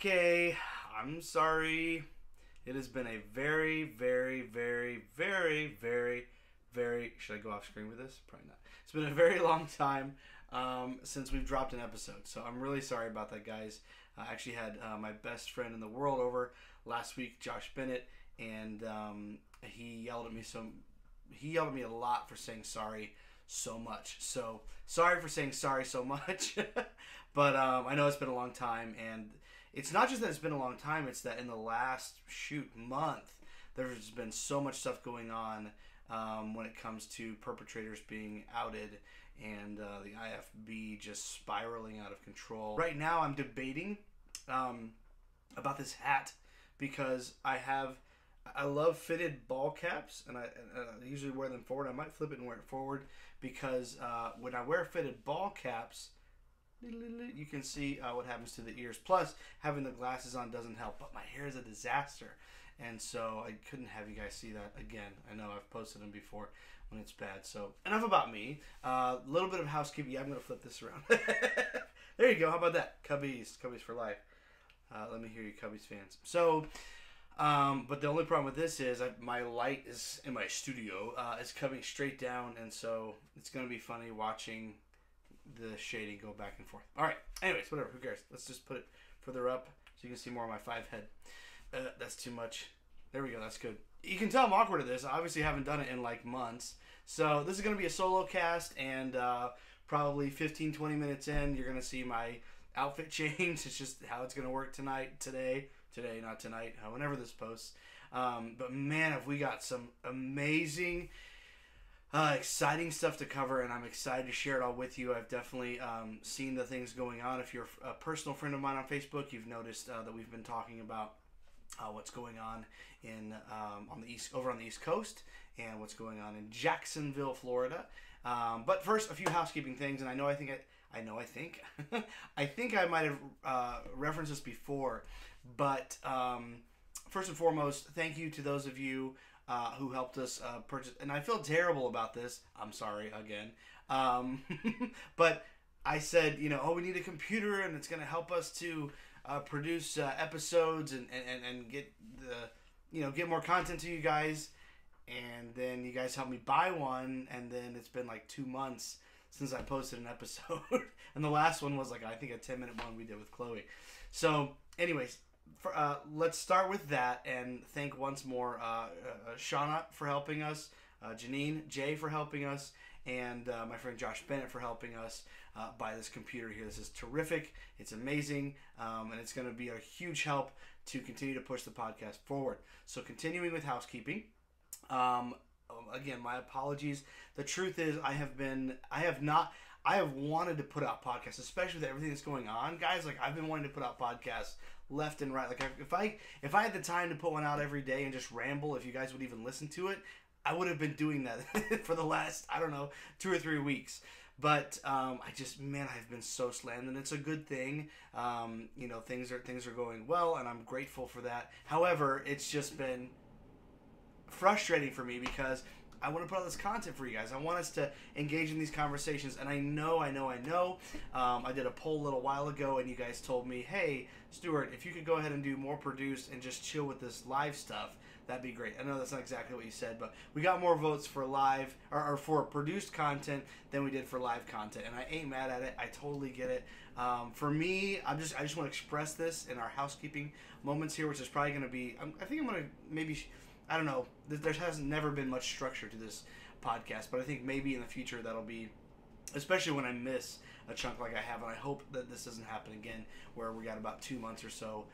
Okay, I'm sorry. It has been a very, very, very, very, very, very... Should I go off screen with this? Probably not. It's been a very long time since we've dropped an episode. So I'm really sorry about that, guys. I actually had my best friend in the world over last week, Josh Bennett, and he yelled at me a lot for saying sorry so much. So sorry for saying sorry so much. But I know it's been a long time, and it's not just that it's been a long time, it's that in the last month, there's been so much stuff going on when it comes to perpetrators being outed and the IFB just spiraling out of control. Right now I'm debating about this hat because I love fitted ball caps, and I usually wear them forward. I might flip it and wear it forward because when I wear fitted ball caps, you can see what happens to the ears. Plus, having the glasses on doesn't help, but my hair is a disaster. And so I couldn't have you guys see that again. I know I've posted them before when it's bad. So enough about me. A little bit of housekeeping. Yeah, I'm going to flip this around. There you go. How about that? Cubbies. Cubbies for life. Let me hear you, Cubbies fans. So... but the only problem with this is my light is in my studio. It's coming straight down, and so it's going to be funny watching the shading go back and forth. All right. Anyways, whatever. Who cares? Let's just put it further up so you can see more of my five head. That's too much. There we go. That's good. You can tell I'm awkward at this. I obviously haven't done it in, like, months. So this is going to be a solo cast, and probably 15, 20 minutes in, you're going to see my outfit change. It's just how it's going to work today, not tonight, whenever this posts. But man, have we got some amazing, exciting stuff to cover, and I'm excited to share it all with you. I've definitely seen the things going on. If you're a personal friend of mine on Facebook, you've noticed that we've been talking about what's going on in over on the East Coast, and what's going on in Jacksonville, Florida. But first, a few housekeeping things, and I think I might have referenced this before. But first and foremost, thank you to those of you who helped us purchase. And I feel terrible about this. I'm sorry again. But I said, oh, we need a computer, and it's going to help us to produce episodes and get get more content to you guys. And then you guys helped me buy one, and then it's been like 2 months since I posted an episode. And the last one was I think a 10-minute one we did with Chloe. So anyways, let's start with that and thank once more Shauna for helping us, Janine, Jay for helping us, and my friend Josh Bennett for helping us buy this computer here. This is terrific. It's amazing, and it's going to be a huge help to continue to push the podcast forward. So continuing with housekeeping, again, my apologies. The truth is I have wanted to put out podcasts, especially with everything that's going on. Guys, I've been wanting to put out podcasts left and right. If I had the time to put one out every day and just ramble, if you guys would even listen to it, I would have been doing that for the last, 2 or 3 weeks. But I've been so slammed, and it's a good thing. Things are going well, and I'm grateful for that. However, it's just been frustrating for me because I want to put out this content for you guys. I want us to engage in these conversations, and I know. I did a poll a little while ago, and you guys told me, hey, Stuart, if you could go ahead and do more produced and just chill with this live stuff, that'd be great. I know that's not exactly what you said, but we got more votes for live or for produced content than we did for live content, and I ain't mad at it. I totally get it. For me, I just want to express this in our housekeeping moments here, which is probably going to be, I think I'm going to maybe... I don't know. There has never been much structure to this podcast, but I think maybe in the future that'll be, especially when I miss a chunk like I have, and I hope that this doesn't happen again, where we got about 2 months or so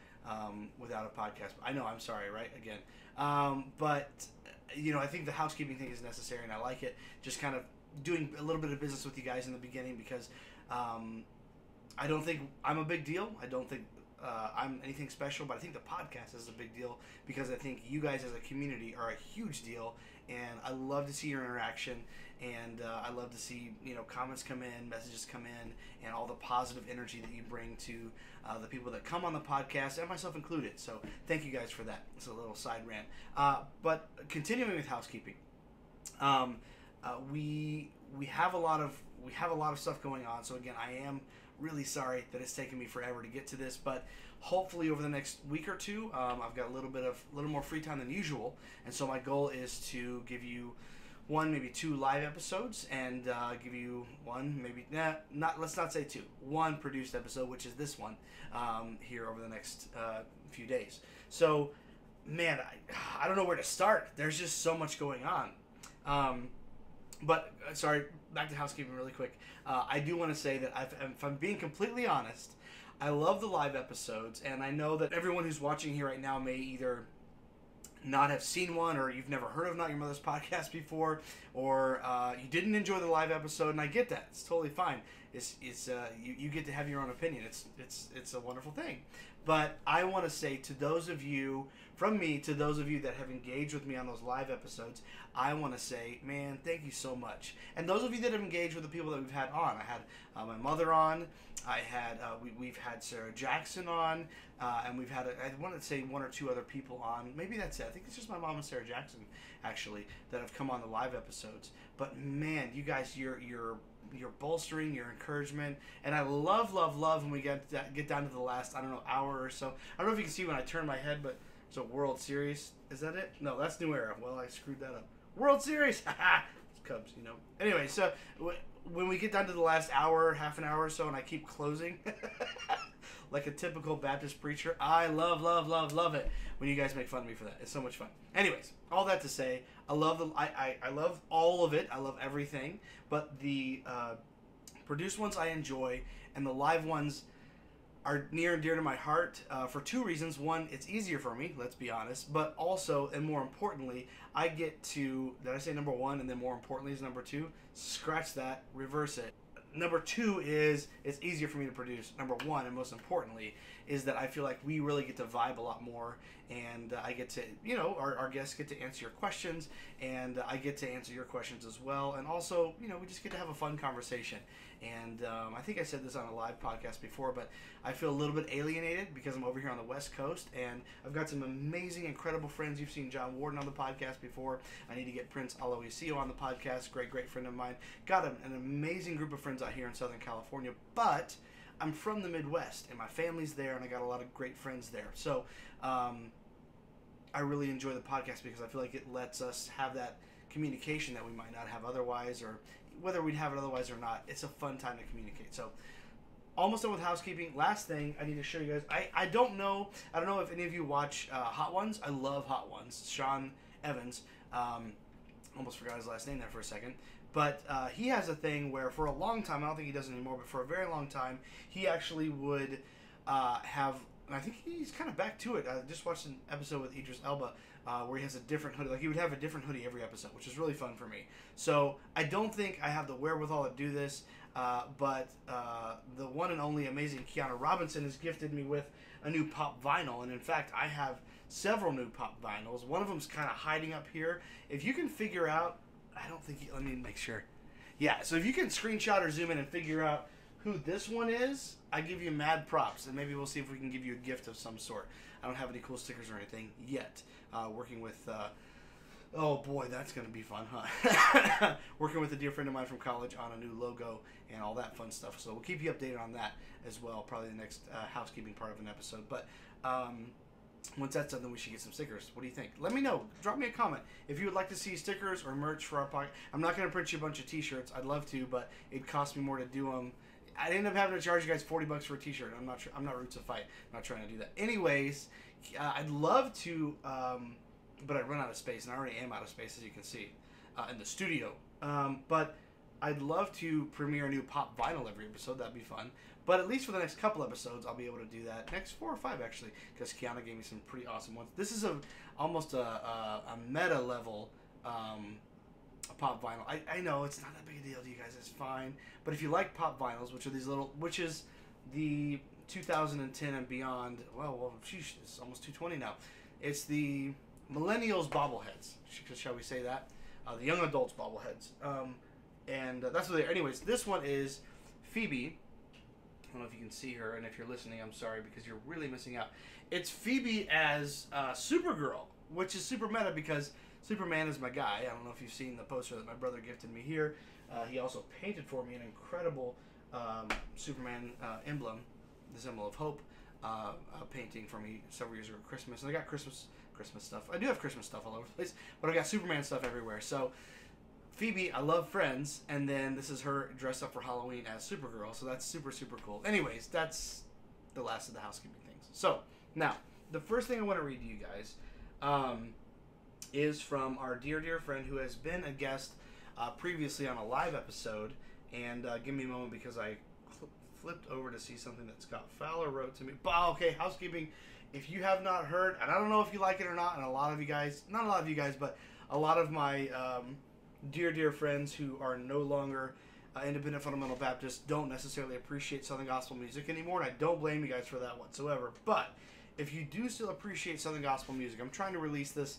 without a podcast. I know, I'm sorry, right? Again. But, I think the housekeeping thing is necessary, and I like it. Just kind of doing a little bit of business with you guys in the beginning because I don't think I'm a big deal. I don't think... I'm anything special, but I think the podcast is a big deal because I think you guys as a community are a huge deal, and I love to see your interaction, and I love to see comments come in, messages come in, and all the positive energy that you bring to the people that come on the podcast, and myself included. So thank you guys for that. It's a little side rant, but continuing with housekeeping, we have a lot of stuff going on. So again, I am Really sorry that it's taken me forever to get to this, but hopefully over the next week or two, I've got a little more free time than usual, and so my goal is to give you one, maybe two live episodes, and give you one, maybe not. Let's not say two. One produced episode, which is this one, here over the next few days. So, man, I don't know where to start. There's just so much going on. But sorry, back to housekeeping really quick. I do want to say that if I'm being completely honest, I love the live episodes, and I know that everyone who's watching here right now may either not have seen one, or you've never heard of Not Your Mother's Podcast before, or you didn't enjoy the live episode, and I get that. It's totally fine. You get to have your own opinion. It's a wonderful thing. But I want to say to those of you, from me, to those of you that have engaged with me on those live episodes, I want to say, man, thank you so much. And those of you that have engaged with the people that we've had on, I had my mother on, I had we've had Sarah Jackson on, and we've had, I want to say, one or two other people on. Maybe that's it. I think it's just my mom and Sarah Jackson, actually, that have come on the live episodes. But man, you guys, you're bolstering, your encouragement, and I love when we get down to the last, I don't know, hour or so. I don't know if you can see when I turn my head, but it's a World Series. Is that it? No, that's New Era. Well, I screwed that up. World Series! It's Cubs, you know. Anyway, so when we get down to the last hour, half an hour or so, and I keep closing like a typical Baptist preacher, I love it when you guys make fun of me for that. It's so much fun. Anyways, all that to say, I love the, I love all of it. I love everything, but the produced ones I enjoy, and the live ones are near and dear to my heart for two reasons. One, it's easier for me, let's be honest, but also, and more importantly, I get to, did I say number one and then more importantly is number two? Scratch that, reverse it. Number two is it's easier for me to produce. Number one, and most importantly, is that I feel like we really get to vibe a lot more, and I get to, you know, our guests get to answer your questions, and I get to answer your questions as well, and also, you know, we just get to have a fun conversation. And I think I said this on a live podcast before, but I feel a little bit alienated because I'm over here on the West Coast, and I've got some amazing, incredible friends. You've seen John Warden on the podcast before. I need to get Prince Aloisio on the podcast, great friend of mine. Got an amazing group of friends out here in Southern California, but I'm from the Midwest, and my family's there, and I got a lot of great friends there. So I really enjoy the podcast because I feel like it lets us have that communication that we might not have otherwise, or whether we'd have it otherwise or not. It's a fun time to communicate. So almost done with housekeeping. Last thing I need to show you guys, I don't know if any of you watch Hot Ones. I love Hot Ones. Sean Evans, almost forgot his last name there for a second, but he has a thing where for a long time, I don't think he does anymore, but for a very long time, he actually would have, and I think he's kind of back to it. I just watched an episode with Idris Elba where he has a different hoodie. Like, he would have a different hoodie every episode, which is really fun for me. So I don't think I have the wherewithal to do this, but the one and only amazing Kiana Robinson has gifted me with a new pop vinyl, and in fact, I have several new pop vinyls. One of them's kind of hiding up here. If you can figure out, I don't think, let me make sure. Yeah, so if you can screenshot or zoom in and figure out who this one is, I give you mad props, and maybe we'll see if we can give you a gift of some sort. I don't have any cool stickers or anything yet. Working with, oh boy, that's going to be fun, huh? Working with a dear friend of mine from college on a new logo and all that fun stuff. So we'll keep you updated on that as well, probably the next housekeeping part of an episode. But once that's done, then we should get some stickers. What do you think? Let me know. Drop me a comment if you would like to see stickers or merch for our podcast. I'm not going to print you a bunch of T-shirts. I'd love to, but it costs me more to do them. I ended up having to charge you guys $40 for a T-shirt. I'm not sure. I'm not roots of fight. I'm not trying to do that. Anyways, I'd love to, but I run out of space, and I already am out of space, as you can see, in the studio. But I'd love to premiere a new pop vinyl every episode. That'd be fun. But at least for the next couple episodes, I'll be able to do that. Next 4 or 5, actually, because Kiana gave me some pretty awesome ones. This is almost a meta level pop vinyl. I know it's not that big a deal to you guys. It's fine. But if you like pop vinyls, which are these little, which is the 2010 and beyond. Well, sheesh, it's almost 220 now. It's the millennials bobbleheads. Shall we say that? The young adults bobbleheads. And that's what they are. Anyways, this one is Phoebe. I don't know if you can see her, and if you're listening, I'm sorry, because you're really missing out. It's Phoebe as Supergirl, which is super meta because Superman is my guy. I don't know if you've seen the poster that my brother gifted me here. He also painted for me an incredible Superman emblem, the symbol of hope, a painting for me several years ago at Christmas. And I got Christmas stuff. I do have Christmas stuff all over the place, but I got Superman stuff everywhere. So Phoebe, I love Friends, and then this is her dressed up for Halloween as Supergirl. So that's super, super cool. Anyways, that's the last of the housekeeping things. So now the first thing I want to read to you guys is from our dear, dear friend who has been a guest previously on a live episode. And give me a moment because I flipped over to see something that Scott Fowler wrote to me. But okay, housekeeping. If you have not heard, and I don't know if you like it or not, and a lot of you guys, not a lot of you guys, but a lot of my dear, dear friends who are no longer independent fundamental Baptists don't necessarily appreciate Southern Gospel music anymore, and I don't blame you guys for that whatsoever. But if you do still appreciate Southern Gospel music, I'm trying to release this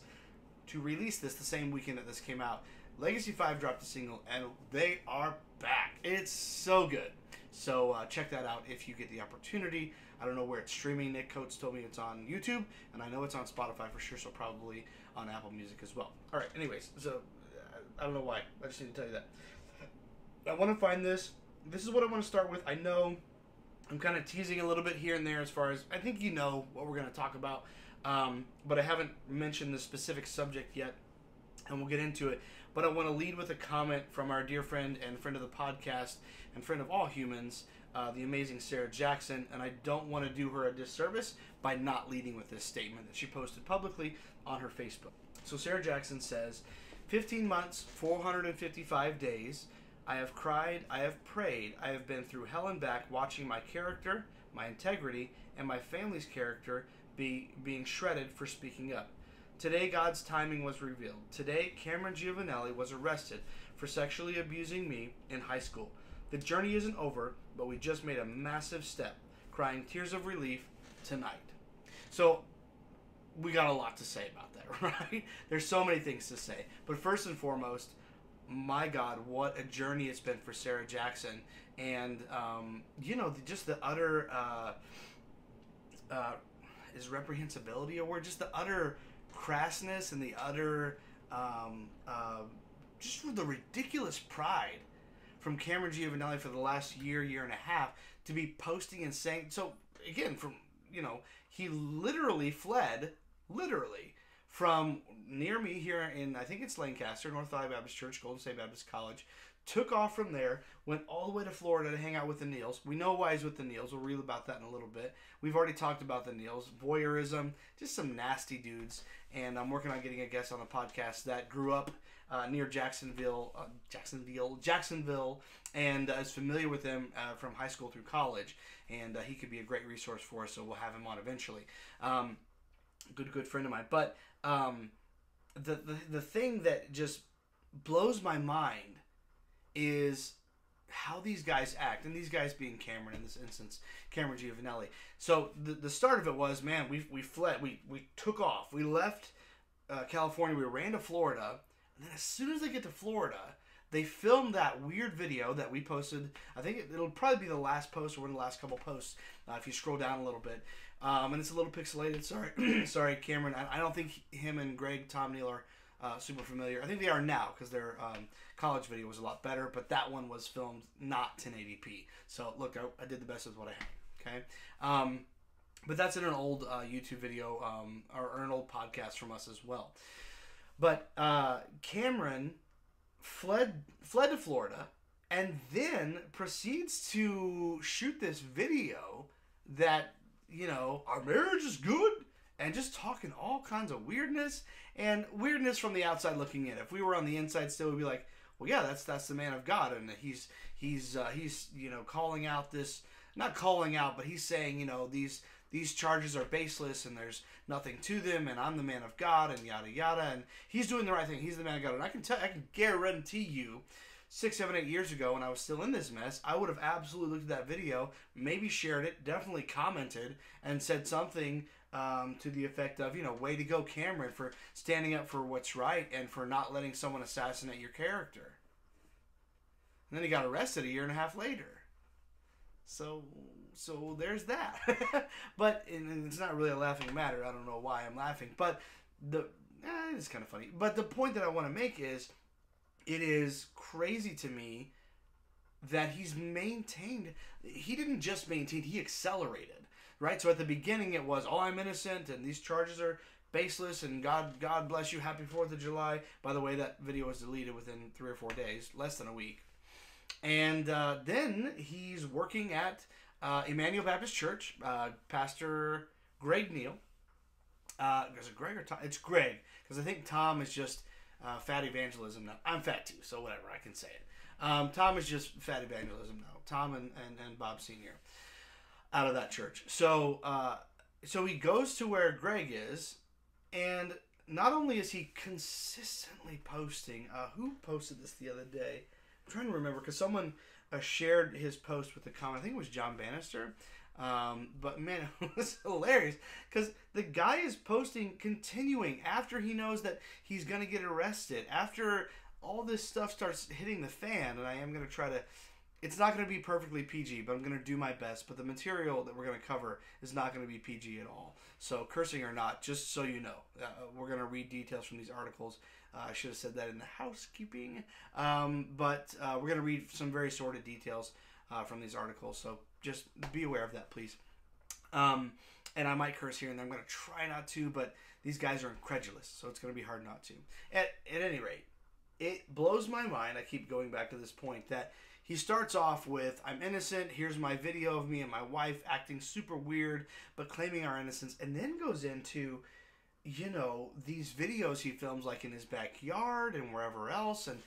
the same weekend that this came out. Legacy 5 dropped a single, and they are back. It's so good. So check that out if you get the opportunity. I don't know where it's streaming. Nick Coates told me it's on YouTube, and I know it's on Spotify for sure, so probably on Apple Music as well. All right, anyways, so I don't know why. I just need to tell you that. I want to find this. This is what I want to start with. I know I'm kind of teasing a little bit here and there as far as I think you know what we're going to talk about, but I haven't mentioned the specific subject yet, and we'll get into it. But I want to lead with a comment from our dear friend and friend of the podcast and friend of all humans, the amazing Sarah Jackson. And I don't want to do her a disservice by not leading with this statement that she posted publicly on her Facebook. So Sarah Jackson says, 15 months, 455 days, I have cried, I have prayed, I have been through hell and back watching my character, my integrity, and my family's character being shredded for speaking up. Today, God's timing was revealed. Today, Cameron Giovanelli was arrested for sexually abusing me in high school. The journey isn't over, but we just made a massive step, crying tears of relief tonight. So we got a lot to say about that, right? There's so many things to say. But first and foremost, my God, what a journey it's been for Sarah Jackson. And, you know, just the utter, is reprehensibility a word? Just the utter crassness and the utter, just the ridiculous pride from Cameron Giovanelli for the last year, year and a half to be posting and saying, so again, from, you know, he literally fled, from near me here in, I think it's Lancaster, North Valley Baptist Church, Golden State Baptist College, took off from there, went all the way to Florida to hang out with the Niels. We know why he's with the Niels. We'll read about that in a little bit. We've already talked about the Niels, voyeurism, just some nasty dudes. And I'm working on getting a guest on the podcast that grew up near Jacksonville, and is familiar with them from high school through college. And he could be a great resource for us, so we'll have him on eventually. Good friend of mine. But the thing that just blows my mind is how these guys act, and these guys being Cameron in this instance, Cameron Giovanelli. So the start of it was, man, we fled, we took off, we left California, we ran to Florida, and then as soon as they get to Florida, they filmed that weird video that we posted. I think it'll probably be the last post or one of the last couple posts if you scroll down a little bit. And it's a little pixelated. Sorry, sorry, Cameron. I don't think him and Greg, Tom Neal are super familiar. I think they are now because their college video was a lot better. But that one was filmed not 1080p. So look, I did the best with what I had. Okay. But that's in an old YouTube video or an old podcast from us as well. But Cameron fled to Florida, and then proceeds to shoot this video that, you know, our marriage is good, and just talking all kinds of weirdness, and weirdness from the outside looking in. If we were on the inside still, we'd be like, well, yeah, that's the man of God, and he's you know, calling out this, not calling out, but he's saying, you know, these charges are baseless and there's nothing to them, and I'm the man of God, and yada yada, and he's doing the right thing. He's the man of God. And I can guarantee you, 6, 7, 8 years ago when I was still in this mess, I would have absolutely looked at that video, maybe shared it, definitely commented, and said something to the effect of, you know, way to go, Cameron, for standing up for what's right and for not letting someone assassinate your character. And then he got arrested a year and a half later. So there's that. But and it's not really a laughing matter. I don't know why I'm laughing, but it's kind of funny. But the point that I want to make is, it is crazy to me that he's maintained. He didn't just maintain, he accelerated, right? So at the beginning it was, oh, I'm innocent and these charges are baseless and God bless you, happy 4th of July. By the way, that video was deleted within 3 or 4 days, less than a week. And then he's working at Emmanuel Baptist Church, Pastor Greg Neal. Is it Greg or Tom? It's Greg, because I think Tom is just fat evangelism now. I'm fat too, so whatever, I can say it. Tom is just fat evangelism now. Tom and Bob Sr. out of that church. So, so he goes to where Greg is, and not only is he consistently posting, who posted this the other day? I'm trying to remember because someone shared his post with a comment. I think it was John Bannister. But man, it was hilarious because the guy is posting, continuing after he knows that he's going to get arrested, after all this stuff starts hitting the fan. And I am going to try to, it's not going to be perfectly PG, but I'm going to do my best. But the material that we're going to cover is not going to be PG at all. So cursing or not, just so you know, we're going to read details from these articles. I should have said that in the housekeeping. But we're going to read some very sordid details from these articles. So just be aware of that, please. And I might curse here and there. I'm going to try not to, but these guys are incredulous, so it's going to be hard not to. At any rate, it blows my mind. I keep going back to this point that he starts off with, I'm innocent, here's my video of me and my wife acting super weird, but claiming our innocence, and then goes into, you know, these videos he films like in his backyard and wherever else, and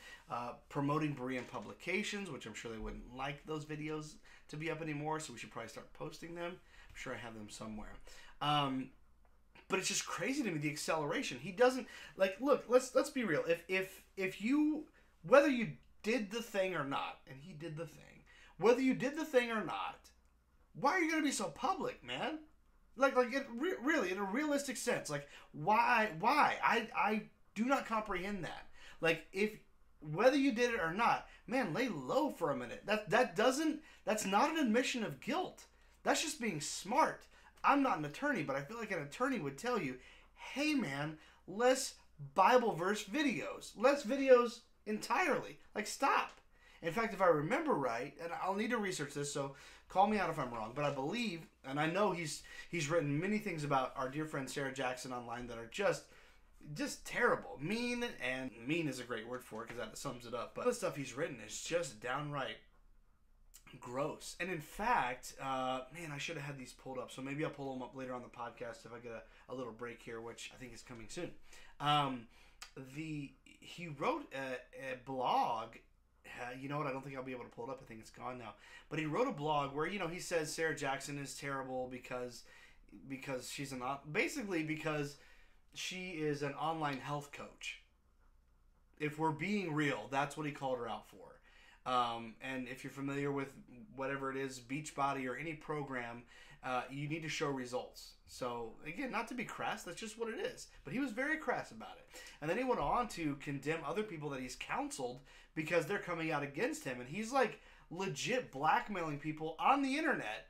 promoting Berean publications, which I'm sure they wouldn't like those videos to be up anymore, so we should probably start posting them. I'm sure I have them somewhere. But it's just crazy to me, the acceleration. He doesn't, like, look, let's be real. If you, whether you did the thing or not, and he did the thing, whether you did the thing or not, why are you going to be so public, man? Like it really, in a realistic sense, like, why? I do not comprehend that. Like, if, whether you did it or not, man, lay low for a minute. That's not an admission of guilt. That's just being smart. I'm not an attorney, but I feel like an attorney would tell you, hey man, less Bible verse videos. Less videos entirely. Like, stop. In fact, if I remember right, and I'll need to research this, so call me out if I'm wrong, but I believe, and I know he's written many things about our dear friend Sarah Jackson online that are just terrible. Mean, and mean is a great word for it because that sums it up, but the stuff he's written is just downright gross. And in fact, man, I should have had these pulled up, so maybe I'll pull them up later on the podcast if I get a little break here, which I think is coming soon. He wrote a blog. You know what? I don't think I'll be able to pull it up. I think it's gone now. But he wrote a blog where, you know, he says Sarah Jackson is terrible because she's basically because she is an online health coach. If we're being real, that's what he called her out for. And if you're familiar with whatever it is, Beachbody or any program, you need to show results. So, again, not to be crass, that's just what it is. But he was very crass about it. And then he went on to condemn other people that he's counseled because they're coming out against him. And he's, like, legit blackmailing people on the internet,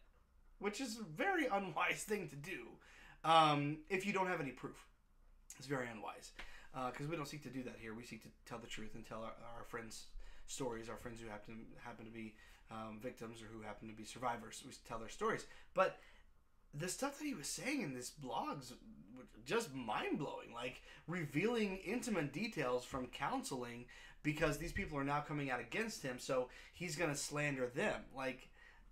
which is a very unwise thing to do if you don't have any proof. It's very unwise because we don't seek to do that here. We seek to tell the truth and tell our friends stories, our friends who happen to be victims or who happen to be survivors. We tell their stories. But the stuff that he was saying in this blogs was just mind-blowing, like revealing intimate details from counseling because these people are now coming out against him, so he's going to slander them. Like,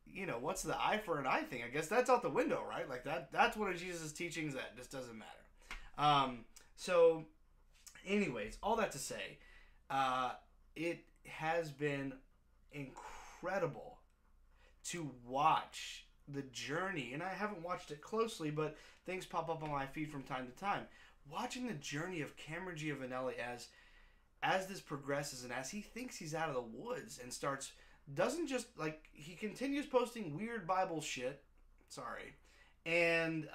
you know, what's the eye for an eye thing? I guess that's out the window, right? Like, that's one of Jesus' teachings that just doesn't matter. So, anyways, all that to say, it has been incredible to watch the journey, and I haven't watched it closely, but things pop up on my feed from time to time. Watching the journey of Cameron Giovanelli as this progresses and as he thinks he's out of the woods and starts, doesn't just, like, he continues posting weird Bible shit, sorry, and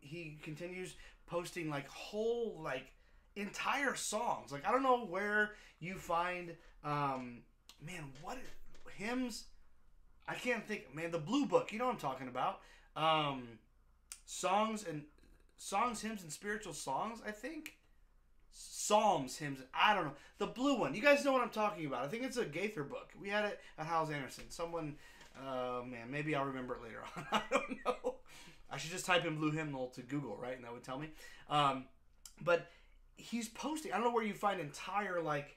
he continues posting, like, whole, like, entire songs. Like, I don't know where you find, man, what, hymns, I can't think, man, the Blue Book, you know what I'm talking about, songs, hymns, and spiritual songs, I think, Psalms, hymns, I don't know. The blue one. You guys know what I'm talking about. I think it's a Gaither book. We had it at Hyles-Anderson. Someone, man, maybe I'll remember it later on. I don't know. I should just type in blue hymnal to Google, right? And that would tell me. But he's posting. I don't know where you find entire, like,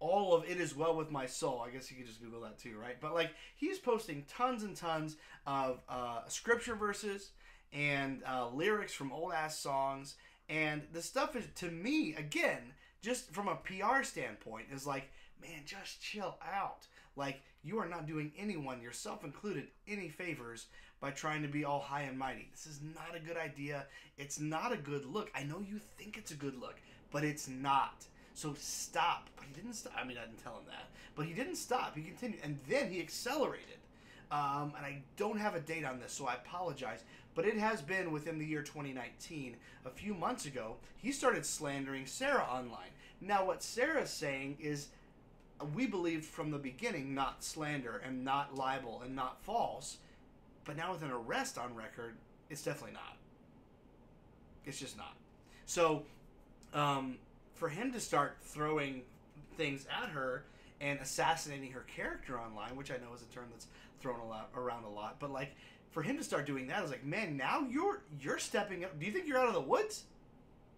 all of It Is Well With My Soul. I guess you could just Google that too, right? But, like, he's posting tons and tons of scripture verses and lyrics from old-ass songs. And the stuff is, to me, again, just from a PR standpoint, is like, man, just chill out. Like, you are not doing anyone, yourself included, any favors by trying to be all high and mighty. This is not a good idea. It's not a good look. I know you think it's a good look, but it's not. So stop. But he didn't stop. I mean, I didn't tell him that. But he didn't stop. He continued. And then he accelerated. And I don't have a date on this, so I apologize. But it has been within the year 2019. A few months ago, he started slandering Sarah online. Now, what Sarah's saying is, we believed from the beginning not slander and not libel and not false. But now with an arrest on record, it's definitely not. It's just not. So for him to start throwing things at her and assassinating her character online, which I know is a term that's thrown around a lot, but like for him to start doing that, I was like, man, now you're stepping up. Do you think you're out of the woods?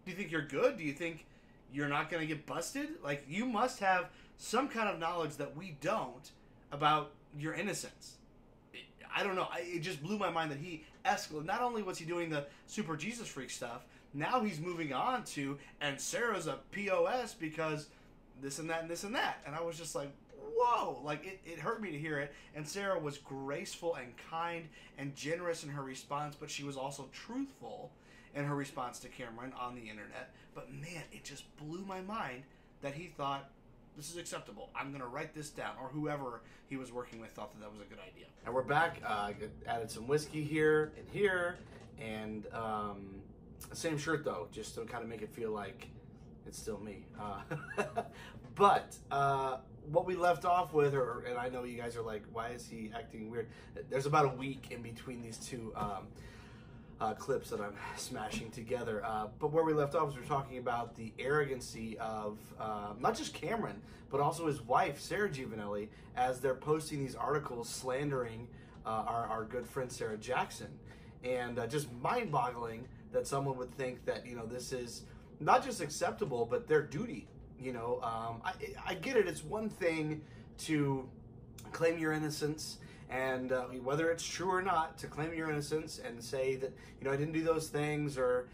Do you think you're good? Do you think you're not going to get busted? Like, you must have some kind of knowledge that we don't about your innocence. I don't know. It just blew my mind that he escalated. Not only was he doing the super Jesus freak stuff, now he's moving on to, and Sarah's a POS because this and that and this and that. And I was just like, whoa, like it hurt me to hear it. And Sarah was graceful and kind and generous in her response, but she was also truthful in her response to Cameron on the internet. But man, it just blew my mind that he thought this is acceptable. I'm going to write this down. Or whoever he was working with thought that that was a good idea. And we're back. Added some whiskey here. And same shirt, though, just to kind of make it feel like it's still me. But what we left off with, and I know you guys are like, why is he acting weird? There's about a week in between these two clips that I'm smashing together. But where we left off is we're talking about the arrogancy of not just Cameron, but also his wife, Sarah Giovanelli, as they're posting these articles slandering our good friend Sarah Jackson. And just mind-boggling that someone would think that, you know, this is not just acceptable, but their duty. You know, I get it. It's one thing to claim your innocence, and whether it's true or not, to claim your innocence and say that, you know, I didn't do those things, or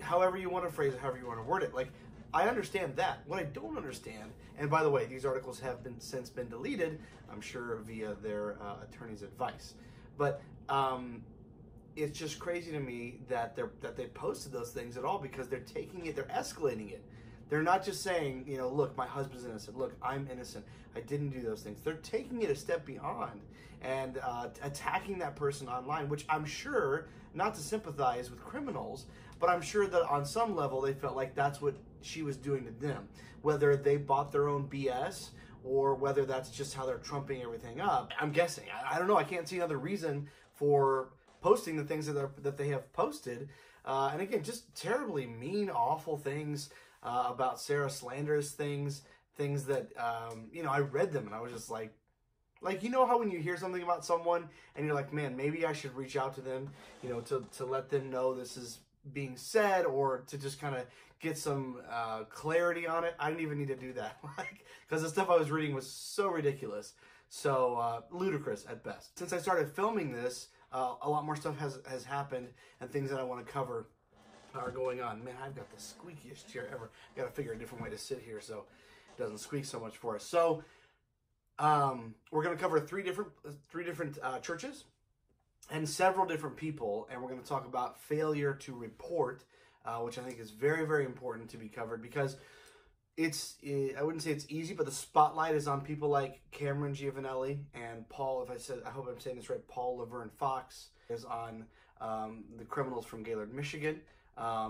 however you want to phrase it, however you want to word it. Like, I understand that. What I don't understand, and by the way, these articles have been since been deleted, I'm sure via their attorney's advice. But it's just crazy to me that they posted those things at all, because they're taking it, they're escalating it. They're not just saying, you know, look, my husband's innocent. Look, I'm innocent. I didn't do those things. They're taking it a step beyond and attacking that person online, which I'm sure, not to sympathize with criminals, but I'm sure that on some level they felt like that's what she was doing to them. Whether they bought their own BS or whether that's just how they're trumping everything up, I'm guessing. I don't know. I can't see another reason for posting the things that they have posted. And again, just terribly mean, awful things about Sarah, slanderous things that, you know, I read them and I was just like, you know how when you hear something about someone and you're like, man, maybe I should reach out to them, you know, to let them know this is being said, or to just kind of get some clarity on it. I didn't even need to do that, like, because the stuff I was reading was so ridiculous, so ludicrous at best. Since I started filming this, a lot more stuff has happened, and things that I want to cover are going on. Man, I've got the squeakiest chair ever. I've got to figure a different way to sit here so it doesn't squeak so much for us. So we're going to cover three different churches and several different people, and we're going to talk about failure to report, which I think is very, very important to be covered, because I wouldn't say it's easy, but the spotlight is on people like Cameron Giovanelli and Paul, I hope I'm saying this right, Paul Laverne Fox is on the criminals from Gaylord, Michigan.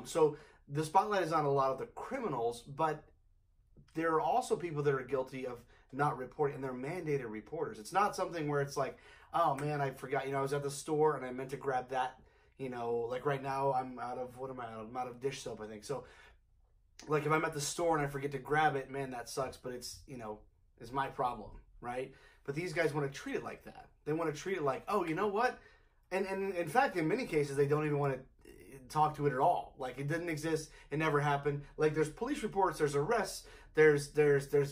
So the spotlight is on a lot of the criminals, but there are also people that are guilty of not reporting, and they're mandated reporters. It's not something where it's like, oh man, I forgot, you know, I was at the store and I meant to grab that, you know, like right now I'm out of, what am I out of? I'm out of dish soap, I think. So like if I'm at the store and I forget to grab it, man, that sucks, but it's, you know, it's my problem, right? But these guys want to treat it like that. They want to treat it like, oh, you know what? And in fact, in many cases, they don't even want to talk to it at all. Like it didn't exist. It never happened. Like there's police reports, there's arrests, there's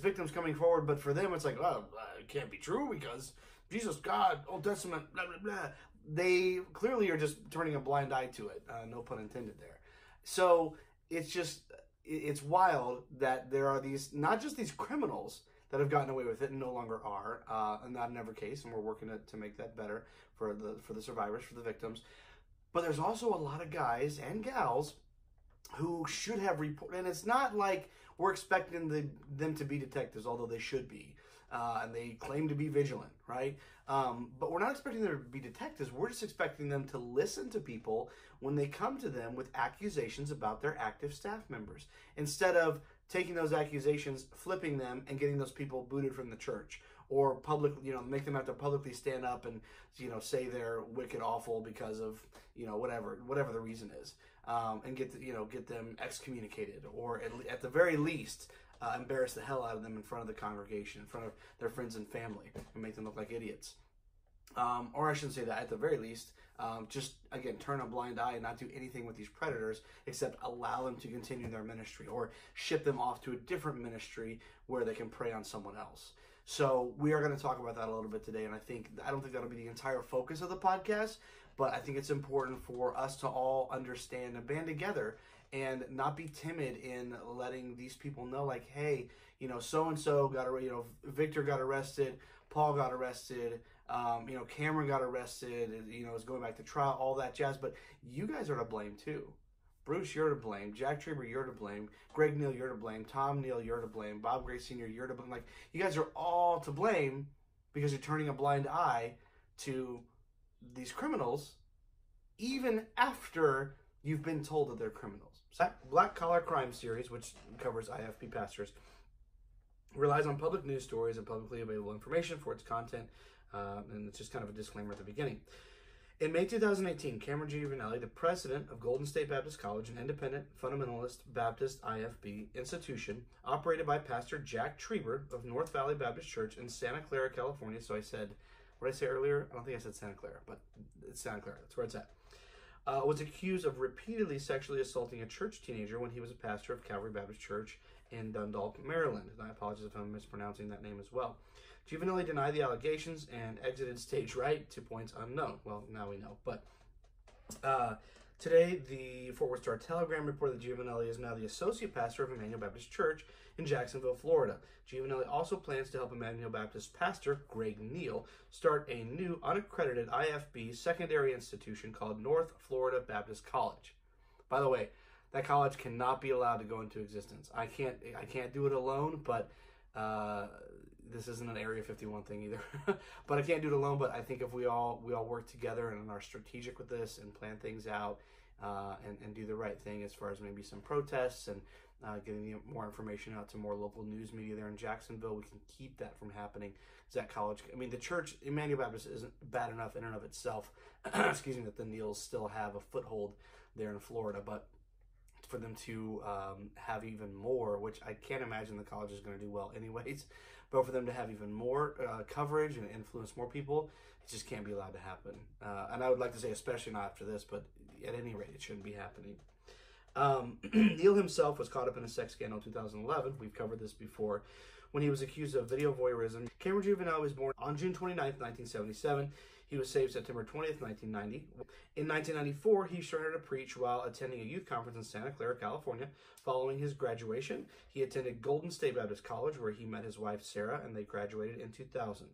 victims coming forward. But for them, it's like, oh, it can't be true because Jesus, God, Old Testament, blah, blah, blah. They clearly are just turning a blind eye to it. No pun intended there. So it's just, it's wild that there are these, not just these criminals that have gotten away with it and no longer are, and not in every case, and we're working to make that better for the survivors, for the victims. But there's also a lot of guys and gals who should have reported, and it's not like we're expecting them to be detectives, although they should be, and they claim to be vigilant, right? But we're not expecting them to be detectives. We're just expecting them to listen to people when they come to them with accusations about their active staff members, instead of taking those accusations, flipping them, and getting those people booted from the church, or publicly, you know, make them have to publicly stand up and, you know, say they're wicked awful because of, you know, whatever the reason is, and get them excommunicated, or at the very least, embarrass the hell out of them in front of the congregation, in front of their friends and family, and make them look like idiots. Or I shouldn't say that, at the very least, just, again, turn a blind eye and not do anything with these predators except allow them to continue their ministry or ship them off to a different ministry where they can prey on someone else. So we are going to talk about that a little bit today, and I don't think that'll be the entire focus of the podcast, but I think it's important for us to all understand and band together and not be timid in letting these people know, like, hey, you know, so-and-so got arrested, you know, Victor got arrested, Paul got arrested, you know, Cameron got arrested, you know, is going back to trial, all that jazz. But you guys are to blame too. Bruce, you're to blame. Jack Trieber, you're to blame. Greg Neal, you're to blame. Tom Neal, you're to blame. Bob Gray Sr., you're to blame. Like, you guys are all to blame because you're turning a blind eye to these criminals even after you've been told that they're criminals. So, Black Collar Crime series, which covers IFP pastors, relies on public news stories and publicly available information for its content, and it's just kind of a disclaimer at the beginning. In May 2018, Cameron Giovanelli, the president of Golden State Baptist College, an independent fundamentalist Baptist IFB institution operated by Pastor Jack Trieber of North Valley Baptist Church in Santa Clara, California. So I said, what did I say earlier? I don't think I said Santa Clara, but it's Santa Clara. That's where it's at. Was accused of repeatedly sexually assaulting a church teenager when he was a pastor of Calvary Baptist Church in Dundalk, Maryland. And I apologize if I'm mispronouncing that name as well. Giovanelli denied the allegations and exited stage right to points unknown. Well, now we know. But today, the Fort Worth Star-Telegram reported that Giovanelli is now the associate pastor of Emmanuel Baptist Church in Jacksonville, Florida. Giovanelli also plans to help Emmanuel Baptist pastor Greg Neal start a new unaccredited IFB secondary institution called North Florida Baptist College. By the way, that college cannot be allowed to go into existence. I can't do it alone, but this isn't an Area 51 thing either. But I can't do it alone, but I think if we all work together and are strategic with this and plan things out and do the right thing as far as maybe some protests and getting more information out to more local news media there in Jacksonville, we can keep that from happening. Is that college? I mean, the church, Emmanuel Baptist, isn't bad enough in and of itself, excuse me, that the Niels still have a foothold there in Florida, but for them to have even more, which I can't imagine the college is going to do well anyways, but for them to have even more coverage and influence more people, it just can't be allowed to happen. And I would like to say especially not after this, but at any rate, it shouldn't be happening. Neal himself was caught up in a sex scandal in 2011. We've covered this before, when he was accused of video voyeurism. Cameron Giovanelli was born on June 29th, 1977. He was saved September 20th, 1990. In 1994, he started to preach while attending a youth conference in Santa Clara, California. Following his graduation, he attended Golden State Baptist College, where he met his wife, Sarah, and they graduated in 2000.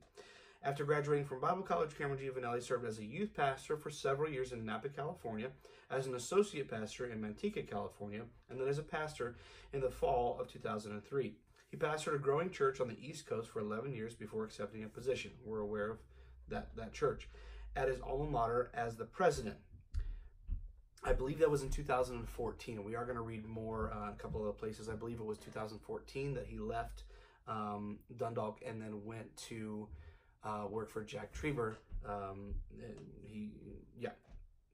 After graduating from Bible college, Cameron Giovanelli served as a youth pastor for several years in Napa, California, as an associate pastor in Manteca, California, and then as a pastor in the fall of 2003. He pastored a growing church on the East Coast for 11 years before accepting a position. We're aware of that church at his alma mater as the president. I believe that was in 2014. We are going to read more a couple of other places. I believe it was 2014 that he left Dundalk and then went to work for Jack Trieber.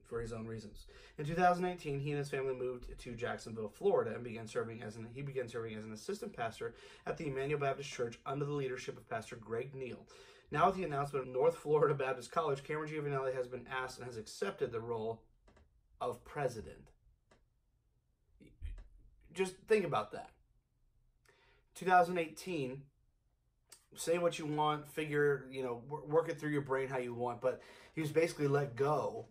for his own reasons. In 2018, he and his family moved to Jacksonville, Florida, and began serving as an assistant pastor at the Emmanuel Baptist Church under the leadership of Pastor Greg Neal. Now with the announcement of North Florida Baptist College, Cameron Giovanelli has been asked and has accepted the role of president. Just think about that. 2018, say what you want, figure, you know, work it through your brain how you want, but he was basically let go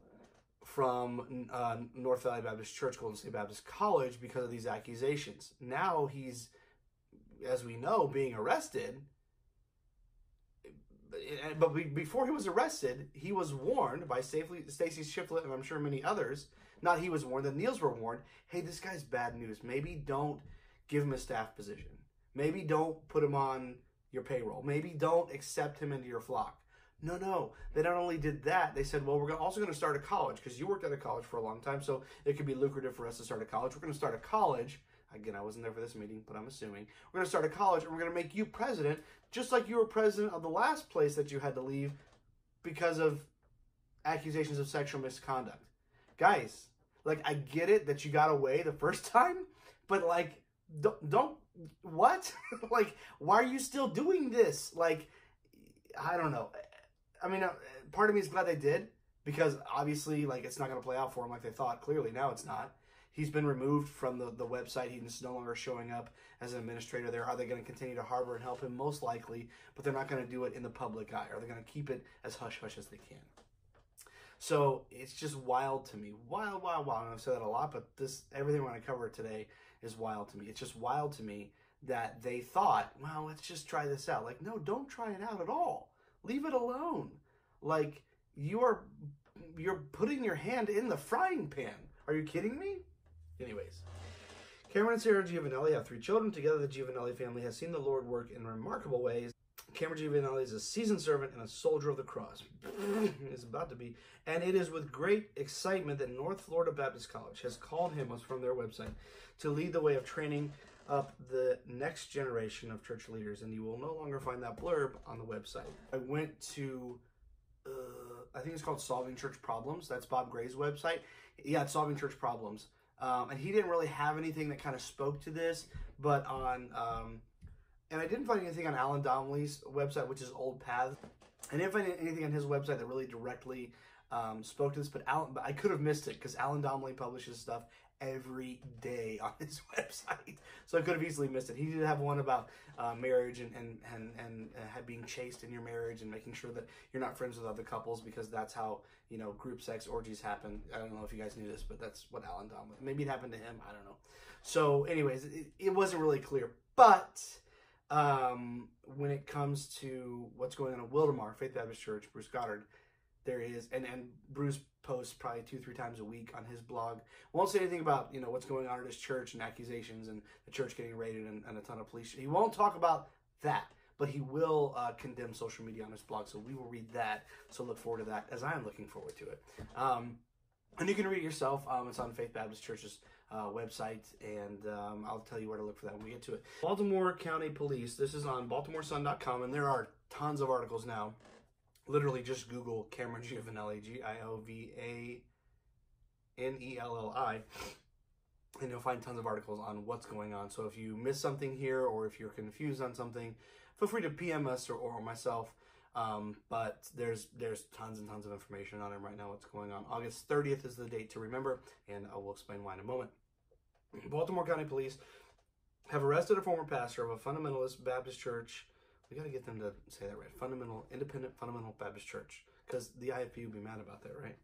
from North Valley Baptist Church, Golden State Baptist College, because of these accusations. Now he's, as we know, being arrested. But before he was arrested, he was warned by Stacey Shiflett and I'm sure many others. Not he was warned, the Niels were warned, hey, this guy's bad news. Maybe don't give him a staff position. Maybe don't put him on your payroll. Maybe don't accept him into your flock. No. They not only did that, they said, well, we're also going to start a college because you worked at a college for a long time, so it could be lucrative for us to start a college. We're going to start a college. Again, I wasn't there for this meeting, but I'm assuming. We're going to start a college, and we're going to make you president, just like you were president of the last place that you had to leave because of accusations of sexual misconduct. Guys, like, I get it that you got away the first time, but, like, don't what? Like, why are you still doing this? Like, I don't know. I mean, part of me is glad they did because obviously, like, it's not going to play out for him like they thought. Clearly, now it's not. He's been removed from the website. He's no longer showing up as an administrator there. Are they going to continue to harbor and help him? Most likely, but they're not going to do it in the public eye. Are they going to keep it as hush-hush as they can? So it's just wild to me. Wild. And I've said that a lot, but everything we're going to cover today is wild to me. It's just wild to me that they thought, well, let's just try this out. Like, no, don't try it out at all. Leave it alone. Like, you're putting your hand in the frying pan. Are you kidding me? Anyways, Cameron and Sarah Giovanelli have 3 children. Together, the Giovanelli family has seen the Lord work in remarkable ways. Cameron Giovanelli is a seasoned servant and a soldier of the cross. It's about to be. And it is with great excitement that North Florida Baptist College has called him, from their website, to lead the way of training up the next generation of church leaders. And you will no longer find that blurb on the website. I went to, I think it's called Solving Church Problems. That's Bob Gray's website. Yeah, it's Solving Church Problems. And he didn't really have anything that kind of spoke to this, but on... and I didn't find anything on Alan Donnelly's website, which is Old Path. I didn't find anything on his website that really directly spoke to this, but I could have missed it because Alan Donnelly publishes stuff every day on his website. So I could have easily missed it. He did have one about marriage and being chaste in your marriage and making sure that you're not friends with other couples because that's how, you know, group sex orgies happen. I don't know if you guys knew this, but that's what Alan Donnelly, maybe it happened to him. I don't know. So anyways, it wasn't really clear, but... when it comes to what's going on at Wildomar, Faith Baptist Church, Bruce Goddard, there is, and Bruce posts probably 2-3 times a week on his blog. Won't say anything about, you know, what's going on at his church and accusations and the church getting raided and a ton of police. He won't talk about that, but he will condemn social media on his blog. So we will read that. So look forward to that as I am looking forward to it. And you can read it yourself. It's on Faith Baptist Church's website, and I'll tell you where to look for that when we get to it. Baltimore County Police. This is on BaltimoreSun.com, and there are tons of articles now. Literally, just Google Cameron Giovanelli, Giovanelli, and you'll find tons of articles on what's going on. So if you miss something here, or if you're confused on something, feel free to PM us or myself. But there's tons and tons of information on him right now, what's going on. August 30th is the date to remember, and I will explain why in a moment. Baltimore County Police have arrested a former pastor of a fundamentalist Baptist church. We got to get them to say that right. Independent Fundamental Baptist Church, because the IFP would be mad about that, right?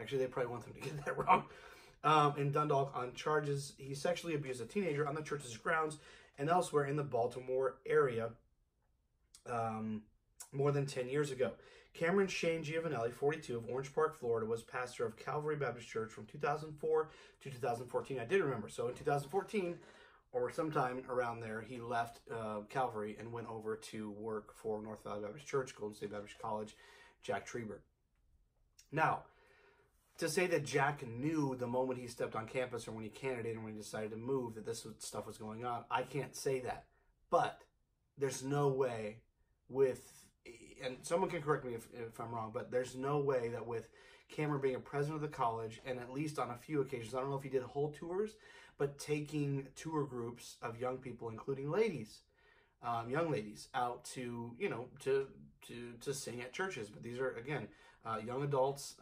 Actually, they probably want them to get that wrong. In Dundalk on charges he sexually abused a teenager on the church's grounds and elsewhere in the Baltimore area. More than 10 years ago. Cameron Shane Giovanelli, 42, of Orange Park, Florida, was pastor of Calvary Baptist Church from 2004 to 2014. I did remember. So in 2014, or sometime around there, he left Calvary and went over to work for North Valley Baptist Church, Golden State Baptist College, Jack Trieber. Now, to say that Jack knew the moment he stepped on campus or when he candidated and when he decided to move that this stuff was going on, I can't say that. But there's no way with... And someone can correct me if I'm wrong, but there's no way that with Cameron being a president of the college, and at least on a few occasions, I don't know if he did whole tours, but taking tour groups of young people, including ladies, young ladies, out to, you know, to sing at churches. But these are, again, young adults,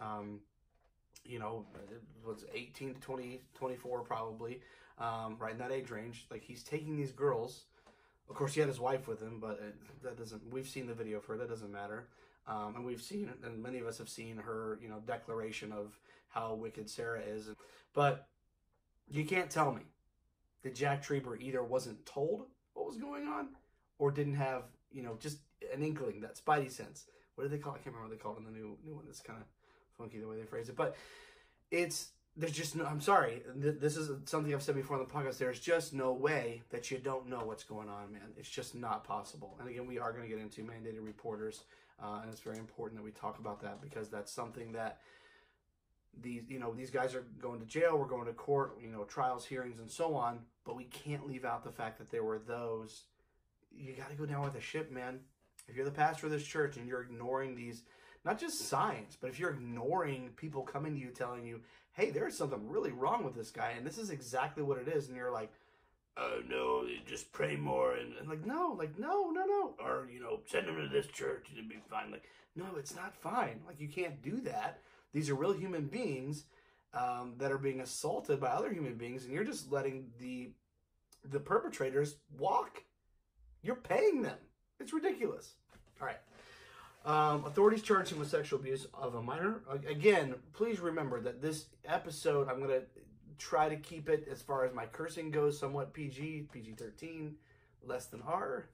you know, it was 18 to 20, 24 probably, right in that age range. Like, he's taking these girls. Of course, he had his wife with him, but that doesn't, we've seen the video for her, that doesn't matter. And we've seen, and many of us have seen her, you know, declaration of how wicked Sarah is. But you can't tell me that Jack Trieber either wasn't told what was going on or didn't have, you know, just an inkling, that spidey sense. What do they call it? I can't remember what they call it in the new one. It's kind of funky the way they phrase it. But it's, there's just no, I'm sorry, this is something I've said before on the podcast, there's just no way that you don't know what's going on, man. It's just not possible. And again, we are going to get into mandated reporters, and it's very important that we talk about that, because that's something that these, you know, these guys are going to jail, we're going to court, you know, trials, hearings, and so on, but we can't leave out the fact that there were those, you got to go down with the ship, man. If you're the pastor of this church and you're ignoring these, not just science, but if you're ignoring people coming to you telling you, hey, there's something really wrong with this guy, and this is exactly what it is, and you're like, oh, no, just pray more, and like, no, or, you know, send him to this church, and it'll be fine. Like, no, it's not fine. Like, you can't do that. These are real human beings that are being assaulted by other human beings, and you're just letting the perpetrators walk. You're paying them. It's ridiculous. All right. Authorities charged him with sexual abuse of a minor. Again, please remember that this episode, I'm going to try to keep it, as far as my cursing goes, somewhat PG, PG-13, less than R.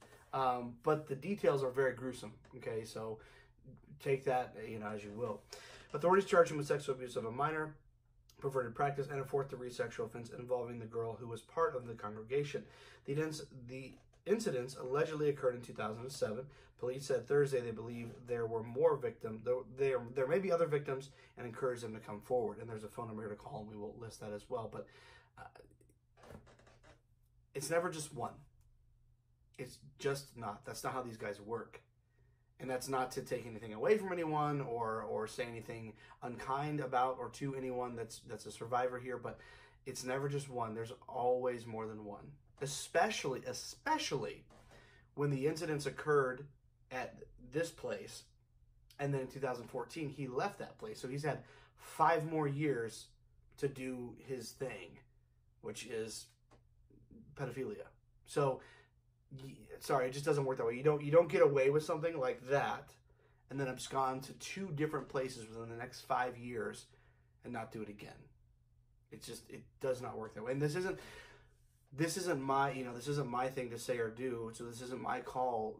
But the details are very gruesome, okay? So take that, you know, as you will. Authorities charged him with sexual abuse of a minor, perverted practice, and a fourth-degree sexual offense involving the girl who was part of the congregation. The incidents allegedly occurred in 2007. Police said Thursday they believe there were more victims, though there may be other victims, and encouraged them to come forward. And there's a phone number here to call, and we will list that as well. But it's never just one. It's just not. That's not how these guys work. And that's not to take anything away from anyone or say anything unkind about or to anyone that's a survivor here. But it's never just one. There's always more than one. Especially when the incidents occurred at this place, and then in 2014 he left that place, so he's had 5 more years to do his thing, which is pedophilia. So sorry, it just doesn't work that way. You don't get away with something like that and then abscond to 2 different places within the next 5 years and not do it again. It's just, it does not work that way. And this isn't my, you know, this isn't my thing to say or do, so this isn't my call,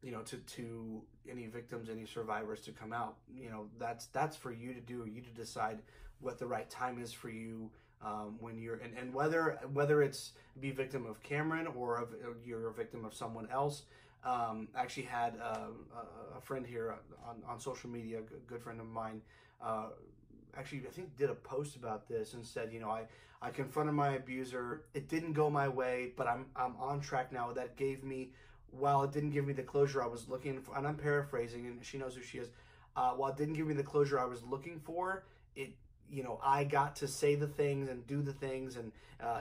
you know, to any victims, any survivors to come out. You know, that's for you to do, you to decide what the right time is for you, when you're, and whether it's be victim of Cameron or you're a victim of someone else. Actually had a friend here on social media, a good friend of mine, actually, I think, did a post about this and said, you know, I confronted my abuser. It didn't go my way, but I'm on track now. That gave me, while it didn't give me the closure I was looking for, and I'm paraphrasing, and she knows who she is. While it didn't give me the closure I was looking for, it, you know, I got to say the things and do the things, and,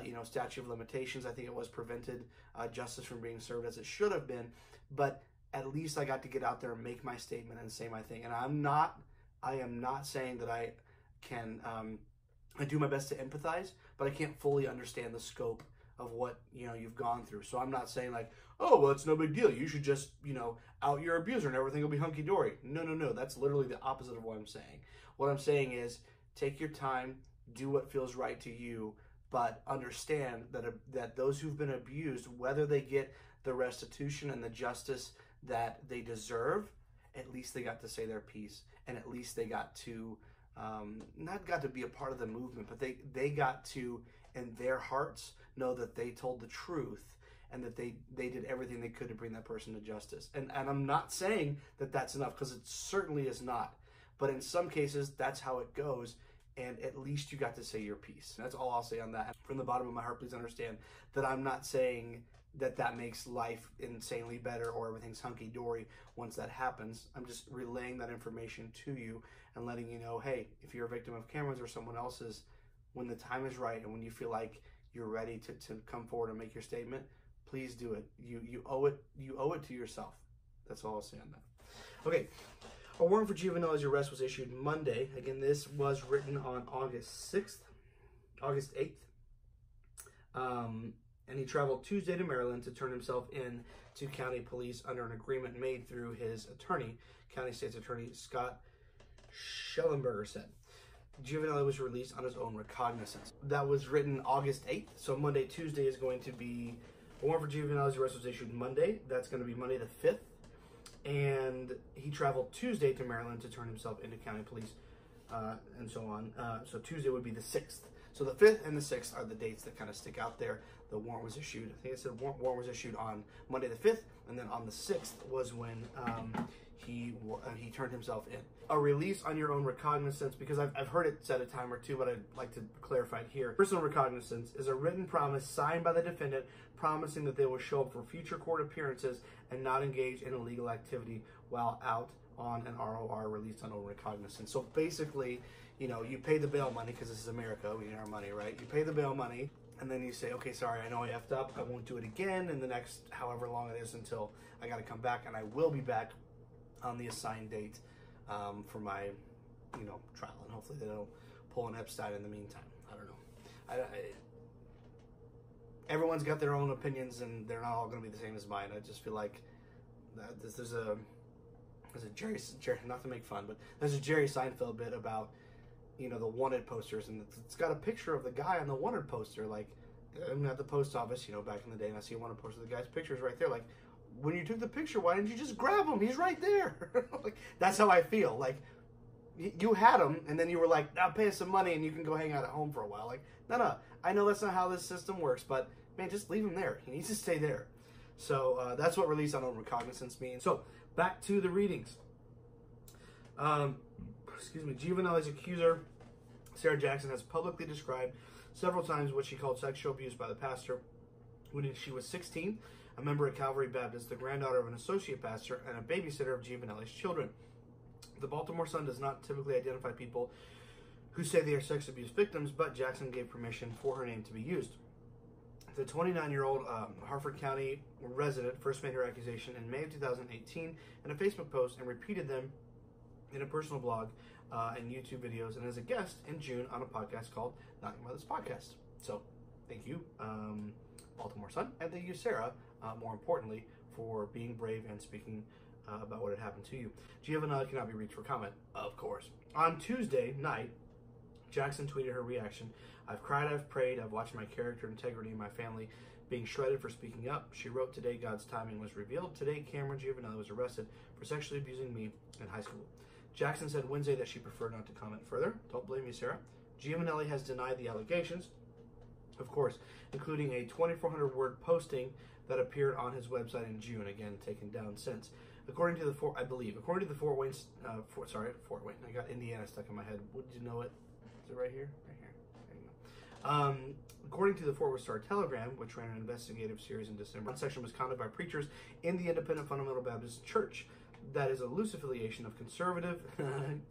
you know, statute of limitations, I think it was, prevented justice from being served as it should have been. But at least I got to get out there and make my statement and say my thing. And I am not saying that I do my best to empathize, but I can't fully understand the scope of what, you know, you've gone through. So I'm not saying like, oh, well, it's no big deal, you should just, you know, out your abuser and everything will be hunky-dory. No, that's literally the opposite of what I'm saying. What I'm saying is take your time, do what feels right to you, but understand that those who've been abused, whether they get the restitution and the justice that they deserve, at least they got to say their piece, and at least they got to, not got to be a part of the movement, but they got to, in their hearts, know that they told the truth and that they did everything they could to bring that person to justice. And I'm not saying that that's enough, because it certainly is not. But in some cases, that's how it goes. And at least you got to say your piece. That's all I'll say on that. From the bottom of my heart, please understand that I'm not saying that makes life insanely better or everything's hunky-dory once that happens. I'm just relaying that information to you. and letting you know, hey, if you're a victim of Cameron's or someone else's, when the time is right and when you feel like you're ready to come forward and make your statement, please do it. You owe it to yourself. That's all I'll say on that. Okay. A warrant for Giovanelli's arrest was issued Monday. Again, this was written on August 8th. And he traveled Tuesday to Maryland to turn himself in to county police under an agreement made through his attorney. County State's Attorney Scott Schellenberger said Giovanelli was released on his own recognizance. That was written August 8th. So Monday, Tuesday is going to be, a warrant for Giovanelli's arrest was issued Monday. That's going to be Monday the 5th. And he traveled Tuesday to Maryland to turn himself into county police and so on. So Tuesday would be the 6th. So the 5th and the 6th are the dates that kind of stick out there. The warrant was issued. I think I said warrant was issued on Monday the 5th. And then on the 6th was when he turned himself in. A release on your own recognizance, because I've heard it said a time or two, but I'd like to clarify it here. Personal recognizance is a written promise signed by the defendant promising that they will show up for future court appearances and not engage in illegal activity while out on an ROR, released on own recognizance. So basically, you know, you pay the bail money, because this is America, we need our money, right? You pay the bail money, and then you say, okay, sorry, I know I effed up, I won't do it again in the next however long it is until I gotta come back, and I will be back on the assigned date for my, you know, trial, and hopefully they don't pull an Epstein in the meantime. I don't know. Everyone's got their own opinions, and they're not all gonna be the same as mine. I just feel like that there's a Jerry, not to make fun, but there's a Jerry Seinfeld bit about, you know, the wanted posters, and it's got a picture of the guy on the wanted poster. Like, I'm at the post office, you know, back in the day, and I see a wanted poster, the guy's picture's right there. Like, when you took the picture, why didn't you just grab him? He's right there. Like, that's how I feel. Like, you had him, and then you were like, now pay us some money, and you can go hang out at home for a while. Like, no, I know that's not how this system works, but, man, just leave him there. He needs to stay there. So that's what release on own recognizance means. So, back to the readings. Excuse me. Giovanelli's accuser, Sarah Jackson, has publicly described several times what she called sexual abuse by the pastor when she was 16, a member of Calvary Baptist, the granddaughter of an associate pastor, and a babysitter of Giovanelli's children. The Baltimore Sun does not typically identify people who say they are sex abuse victims, but Jackson gave permission for her name to be used. The 29-year-old Harford County resident first made her accusation in May of 2018 in a Facebook post and repeated them in a personal blog and YouTube videos, and as a guest in June on a podcast called Knocking About This Podcast. So thank you, Baltimore Sun, and thank you, Sarah, more importantly, for being brave and speaking about what had happened to you. Giovanelli cannot be reached for comment, of course. On Tuesday night, Jackson tweeted her reaction. I've cried, I've prayed, I've watched my character, integrity, and my family being shredded for speaking up. She wrote, today God's timing was revealed. Today, Cameron Giovanelli was arrested for sexually abusing me in high school. Jackson said Wednesday that she preferred not to comment further. Don't blame me, Sarah. Giovanelli has denied the allegations, of course, including a 2,400-word posting that appeared on his website in June, again, taken down since. According to the Fort Wayne, I got Indiana stuck in my head. Would you know it? Is it right here? Right here. There you go. According to the Fort Worth Star-Telegram, which ran an investigative series in December, one section was conducted by preachers in the Independent Fundamental Baptist Church. That is a loose affiliation of conservative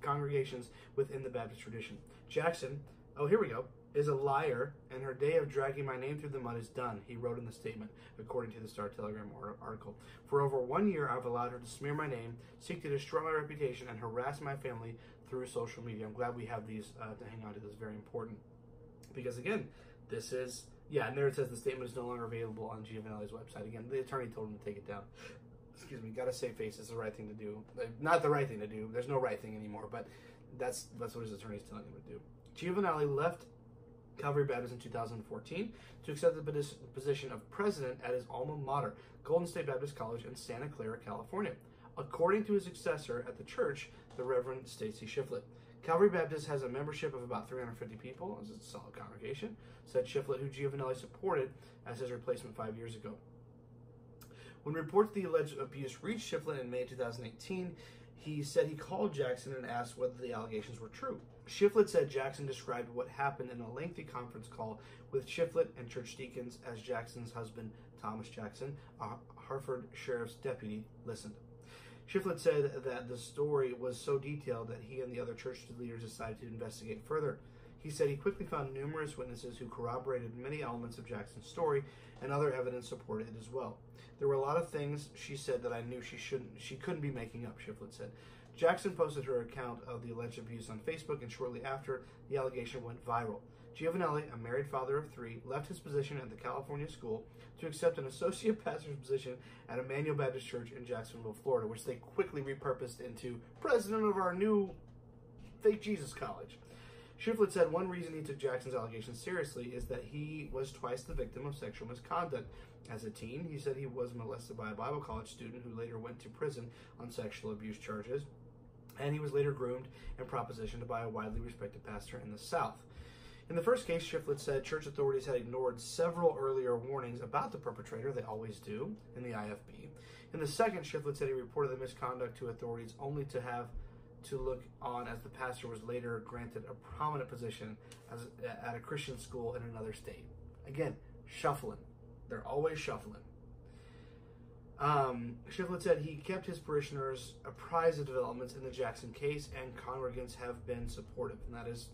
congregations within the Baptist tradition. Jackson, oh, here we go, is a liar, and her day of dragging my name through the mud is done, he wrote in the statement, according to the Star-Telegram article. For over 1 year, I've allowed her to smear my name, seek to destroy my reputation, and harass my family through social media. I'm glad we have these to hang on to. This is very important. Because again, this is, yeah, and there it says the statement is no longer available on Giovanelli's website. Again, the attorney told him to take it down. Excuse me, gotta save face. It's the right thing to do. Not the right thing to do. There's no right thing anymore, but that's what his attorney's telling him to do. Giovanelli left Calvary Baptist in 2014 to accept the position of president at his alma mater, Golden State Baptist College in Santa Clara, California, according to his successor at the church, the Reverend Stacey Shiflett. Calvary Baptist has a membership of about 350 people, as it's a solid congregation, said Shiflett, who Giovanelli supported as his replacement 5 years ago. When reports of the alleged abuse reached Shiflett in May 2018, he said he called Jackson and asked whether the allegations were true. Shiflett said Jackson described what happened in a lengthy conference call with Shiflett and church deacons as Jackson's husband, Thomas Jackson, a Harford sheriff's deputy, listened. Shiflett said that the story was so detailed that he and the other church leaders decided to investigate further. He said he quickly found numerous witnesses who corroborated many elements of Jackson's story, and other evidence supported it as well. There were a lot of things she said that I knew she couldn't be making up, Shiflett said. Jackson posted her account of the alleged abuse on Facebook, and shortly after, the allegation went viral. Giovanelli, a married father of three, left his position at the California school to accept an associate pastor's position at Emmanuel Baptist Church in Jacksonville, Florida, which they quickly repurposed into president of our new fake Jesus college. Shiflett said one reason he took Jackson's allegations seriously is that he was twice the victim of sexual misconduct. As a teen, he said he was molested by a Bible college student who later went to prison on sexual abuse charges, and he was later groomed and propositioned by a widely respected pastor in the South. In the first case, Shiflett said church authorities had ignored several earlier warnings about the perpetrator, they always do, in the IFB. In the second, Shiflett said he reported the misconduct to authorities only to have to look on as the pastor was later granted a prominent position at a Christian school in another state. Again, shuffling. They're always shuffling. Shiflett said he kept his parishioners apprised of developments in the Jackson case, and congregants have been supportive, and that is,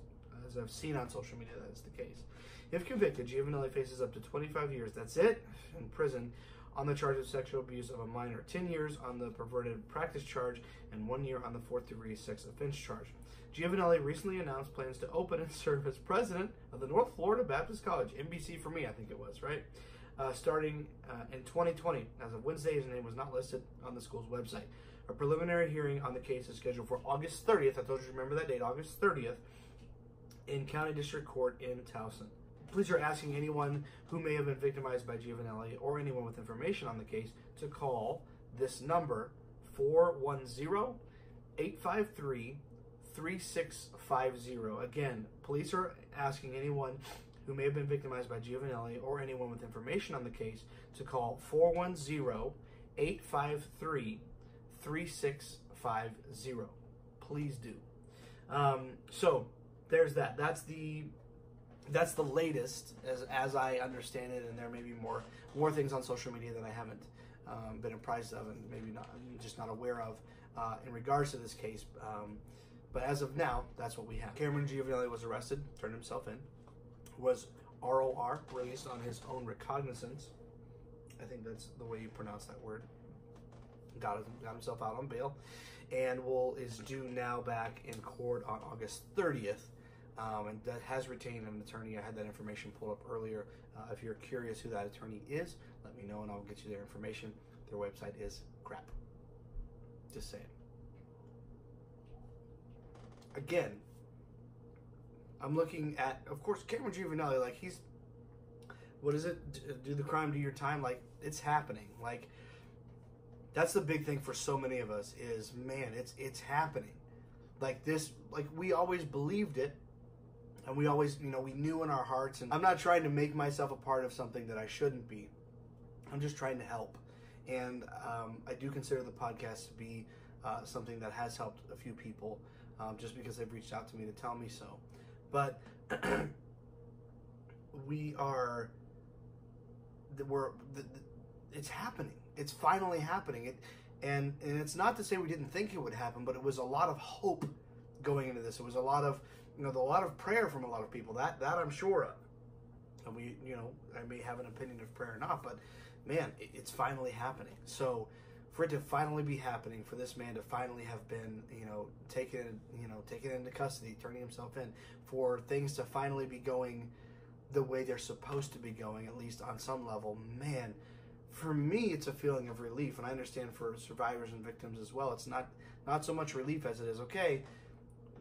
as I've seen on social media, that is the case. If convicted, Giovanelli faces up to 25 years, that's it, in prison, on the charge of sexual abuse of a minor, 10 years on the perverted practice charge, and 1 year on the fourth-degree sex offense charge. Giovanelli recently announced plans to open and serve as president of the North Florida Baptist College, NBC for me, I think it was, right? Starting in 2020. As of Wednesday, his name was not listed on the school's website. A preliminary hearing on the case is scheduled for August 30th. I told you to remember that date, August 30th, in County District Court in Towson. Police are asking anyone who may have been victimized by Giovanelli or anyone with information on the case to call this number, 410-853-3650. Again, police are asking anyone who may have been victimized by Giovanelli or anyone with information on the case to call 410-853-3650. Please do. So there's that. That's the latest, as I understand it, and there may be more things on social media that I haven't been apprised of and maybe not, just not aware of in regards to this case. But as of now, that's what we have. Cameron Giovanelli was arrested, turned himself in, was ROR, released on his own recognizance. I think that's the way you pronounce that word. Got himself out on bail, and is due now back in court on August 30th. And that has retained an attorney. I had that information pulled up earlier. If you're curious who that attorney is, let me know and I'll get you their information. Their website is crap. Just saying. Again, I'm looking at, of course, Cameron Giovanelli. Like, he's, what is it? Do the crime, do your time. Like, it's happening. Like, that's the big thing for so many of us is, man, it's happening. Like this, like we always believed it. And we always, you know, we knew in our hearts, and I'm not trying to make myself a part of something that I shouldn't be. I'm just trying to help. And I do consider the podcast to be something that has helped a few people just because they've reached out to me to tell me so. But it's happening. It's finally happening. And it's not to say we didn't think it would happen, but it was a lot of hope going into this. It was a lot of, you know, a lot of prayer from a lot of people. That I'm sure of. And we, you know, I may have an opinion of prayer or not, but man, it's finally happening. So for it to finally be happening, for this man to finally have been, you know, taken into custody, turning himself in, for things to finally be going the way they're supposed to be going, at least on some level, man, for me, it's a feeling of relief. And I understand for survivors and victims as well, it's not so much relief as it is, okay,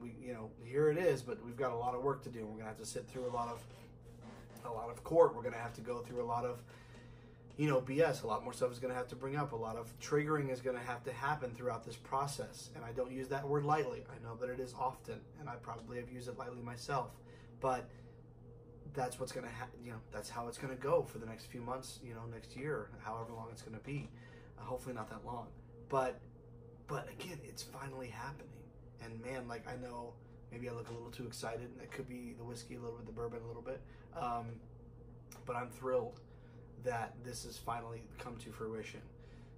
we, you know, here it is, but we've got a lot of work to do. We're gonna have to sit through a lot of court. We're gonna have to go through a lot of, you know, BS. A lot more stuff is gonna have to bring up. A lot of triggering is gonna have to happen throughout this process. And I don't use that word lightly. I know that it is often, and I probably have used it lightly myself. But that's what's gonna happen. You know, that's how it's gonna go for the next few months. You know, next year, however long it's gonna be. Hopefully not that long. But again, it's finally happening. And man, like, I know maybe I look a little too excited, and it could be the whiskey a little bit, the bourbon a little bit, but I'm thrilled that this has finally come to fruition.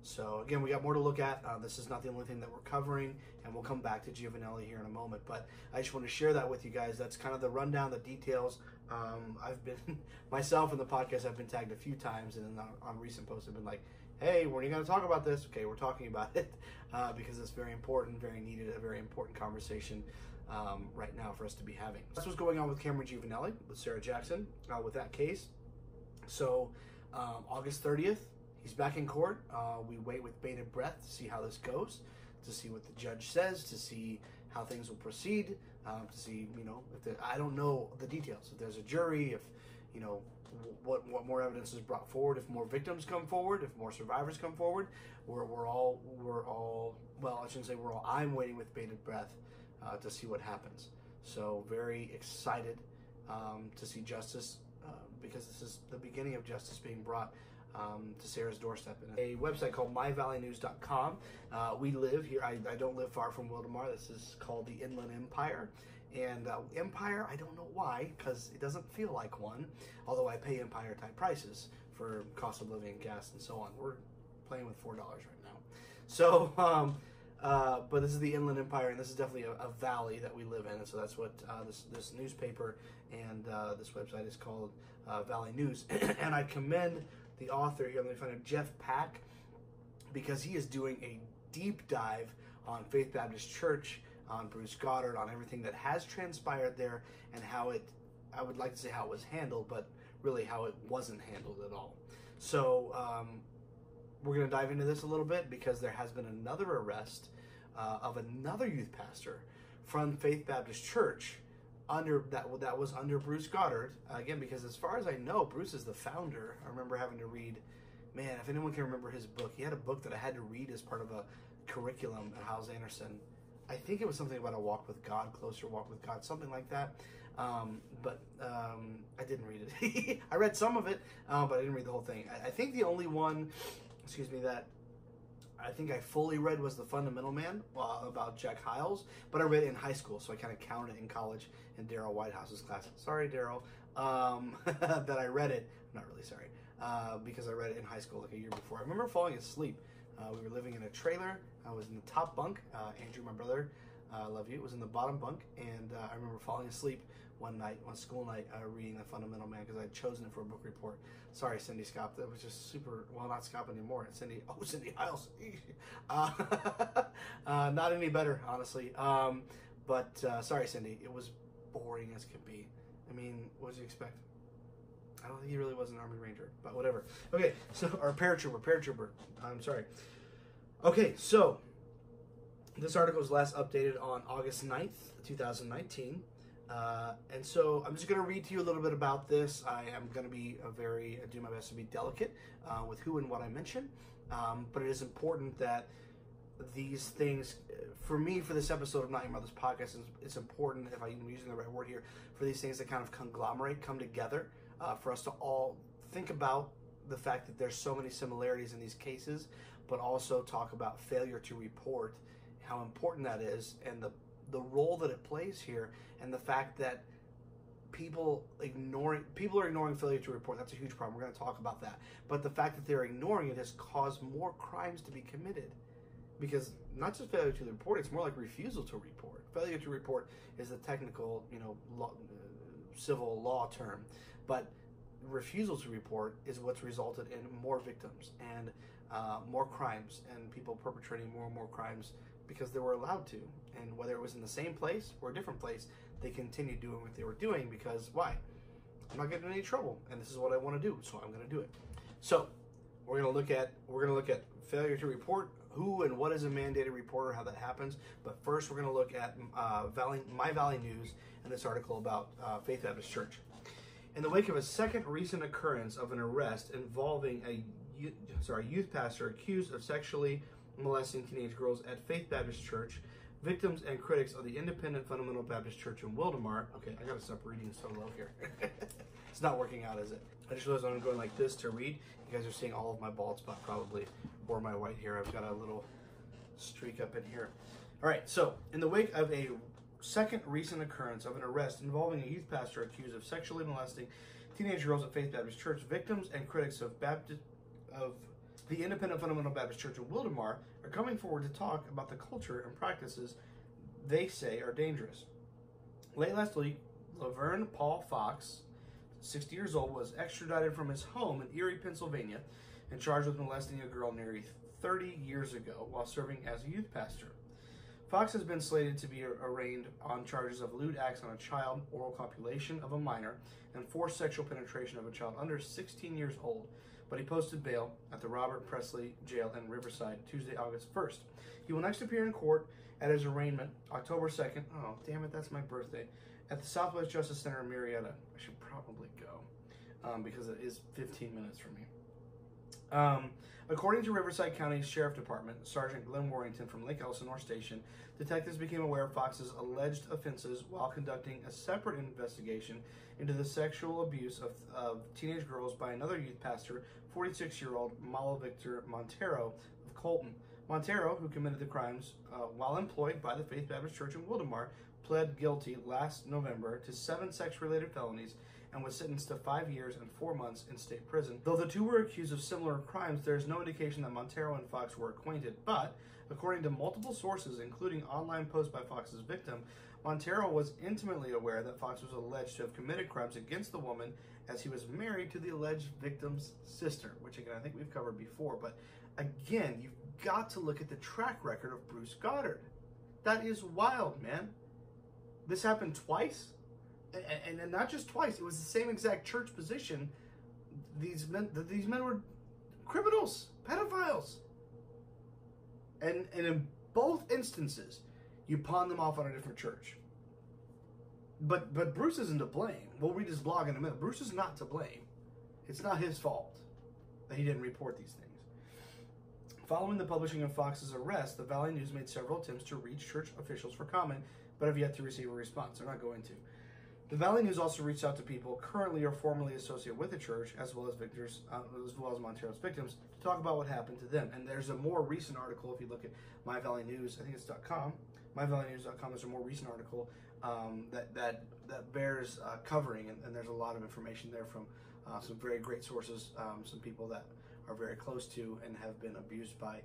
So again, we got more to look at. This is not the only thing that we're covering, and we'll come back to Giovanelli here in a moment. But I just want to share that with you guys. That's kind of the rundown, the details. I've been, myself in the podcast, I've been tagged a few times, and then on recent posts I've been like, hey, we're going to talk about this. Okay, we're talking about it because it's very important, very needed, a very important conversation right now for us to be having. That's what's going on with Cameron Giovanelli, with Sarah Jackson, with that case. So August 30th, he's back in court. We wait with bated breath to see how this goes, to see what the judge says, to see how things will proceed, to see, you know, if the, I don't know the details. If there's a jury, if, you know, what more evidence is brought forward, if more victims come forward, if more survivors come forward, we're all, well, I shouldn't say we're all, I'm waiting with bated breath to see what happens. So very excited to see justice because this is the beginning of justice being brought to Sarah's doorstep. And a website called MyValleyNews.com. We live here. I don't live far from Wildomar. This is called the Inland Empire. And Empire, I don't know why, because it doesn't feel like one, although I pay Empire-type prices for cost of living, gas, and so on. We're playing with $4 right now. So, but this is the Inland Empire, and this is definitely a valley that we live in, and so that's what this newspaper and this website is called, Valley News. And I commend the author here, let me find him, Jeff Pack, because he is doing a deep dive on Faith Baptist Church, on Bruce Goddard, on everything that has transpired there, and how it, I would like to say how it was handled, but really how it wasn't handled at all. So we're going to dive into this a little bit because there has been another arrest of another youth pastor from Faith Baptist Church that was under Bruce Goddard. Again, because as far as I know, Bruce is the founder. I remember having to read, man, if anyone can remember his book, he had a book that I had to read as part of a curriculum at Hyles-Anderson. I think it was something about a walk with God, closer walk with God, something like that. I didn't read it. I read some of it, but I didn't read the whole thing. I think the only one, excuse me, that I think I fully read was The Fundamental Man about Jack Hiles, but I read it in high school, so I kind of counted it in college in Daryl Whitehouse's class. Sorry, Daryl, that I read it. I'm not really sorry, because I read it in high school like a year before. I remember falling asleep. We were living in a trailer. I was in the top bunk. Andrew, my brother, love you, was in the bottom bunk. And I remember falling asleep one night, on school night, reading The Fundamental Man because I had chosen it for a book report. Sorry, Cindy Scop. That was just super, well, not Scop anymore. It's Cindy, oh, Cindy Hiles. Not any better, honestly. But sorry, Cindy. It was boring as could be. I mean, what did you expect? I don't think he really was an Army Ranger, but whatever. Okay, so, or paratrooper, I'm sorry. Okay, so, this article was last updated on August 9th, 2019. And so, I'm just going to read to you a little bit about this. I am going to be do my best to be delicate with who and what I mention. But it is important that these things, for me, for this episode of Not Your Mother's Podcast, it's important, if I'm using the right word here, for these things to kind of conglomerate, come together. For us to all think about the fact that there's so many similarities in these cases, but also talk about failure to report, how important that is, and the role that it plays here, and the fact that people are ignoring failure to report. That's a huge problem. We're going to talk about that. But the fact that they're ignoring it has caused more crimes to be committed, because not just failure to report, it's more like refusal to report. Failure to report is the technical, you know, civil law term, but refusal to report is what's resulted in more victims and more crimes, and people perpetrating more and more crimes because they were allowed to. And whether it was in the same place or a different place, they continued doing what they were doing because, why? I'm not getting in any trouble, and this is what I want to do, so I'm going to do it. So we're going to look at failure to report, who and what is a mandated reporter, how that happens. But first, we're going to look at My Valley News and this article about Faith Baptist Church. In the wake of a second recent occurrence of an arrest involving a youth pastor accused of sexually molesting teenage girls at Faith Baptist Church, victims and critics of the independent Fundamental Baptist Church in Wildomar. Okay, I got to stop reading so low here. It's not working out, is it? I just realized I'm going like this to read. You guys are seeing all of my bald spot probably, or my white hair. I've got a little streak up in here. All right, so in the wake of a second recent occurrence of an arrest involving a youth pastor accused of sexually molesting teenage girls at Faith Baptist Church, victims and critics of the Independent Fundamental Baptist Church in Wildomar are coming forward to talk about the culture and practices they say are dangerous. Late last week, Laverne Paul Fox, 60 years old, was extradited from his home in Erie, Pennsylvania, and charged with molesting a girl nearly 30 years ago while serving as a youth pastor. Fox has been slated to be arraigned on charges of lewd acts on a child, oral copulation of a minor, and forced sexual penetration of a child under 16 years old, but he posted bail at the Robert Presley Jail in Riverside Tuesday, August 1st. He will next appear in court at his arraignment October 2nd, oh damn it, that's my birthday, at the Southwest Justice Center in Marietta. I should probably go because it is 15 minutes from here. According to Riverside County Sheriff Department, Sergeant Glenn Warrington from Lake Elsinore Station, detectives became aware of Fox's alleged offenses while conducting a separate investigation into the sexual abuse of teenage girls by another youth pastor, 46-year-old Malo Victor Montero of Colton. Montero, who committed the crimes while employed by the Faith Baptist Church in Wildomar, pled guilty last November to 7 sex-related felonies and was sentenced to 5 years and 4 months in state prison. Though the two were accused of similar crimes, there is no indication that Montero and Fox were acquainted, but according to multiple sources, including online posts by Fox's victim, Montero was intimately aware that Fox was alleged to have committed crimes against the woman as he was married to the alleged victim's sister, which again, I think we've covered before, but again, you've got to look at the track record of Bruce Goddard. That is wild, man. This happened twice? And not just twice, it was the same exact church position. These men were criminals, pedophiles. And in both instances, you pawn them off on a different church. But Bruce isn't to blame. We'll read his blog in a minute. Bruce is not to blame. It's not his fault that he didn't report these things. Following the publishing of Fox's arrest, the Valley News made several attempts to reach church officials for comment, but have yet to receive a response. They're not going to. The Valley News also reached out to people currently or formerly associated with the church, as well as Montero's victims, to talk about what happened to them. And there's a more recent article, if you look at MyValleyNews, I think it's .com, MyValleyNews.com, there's a more recent article that bears covering, and there's a lot of information there from some very great sources, some people that are very close to and have been abused by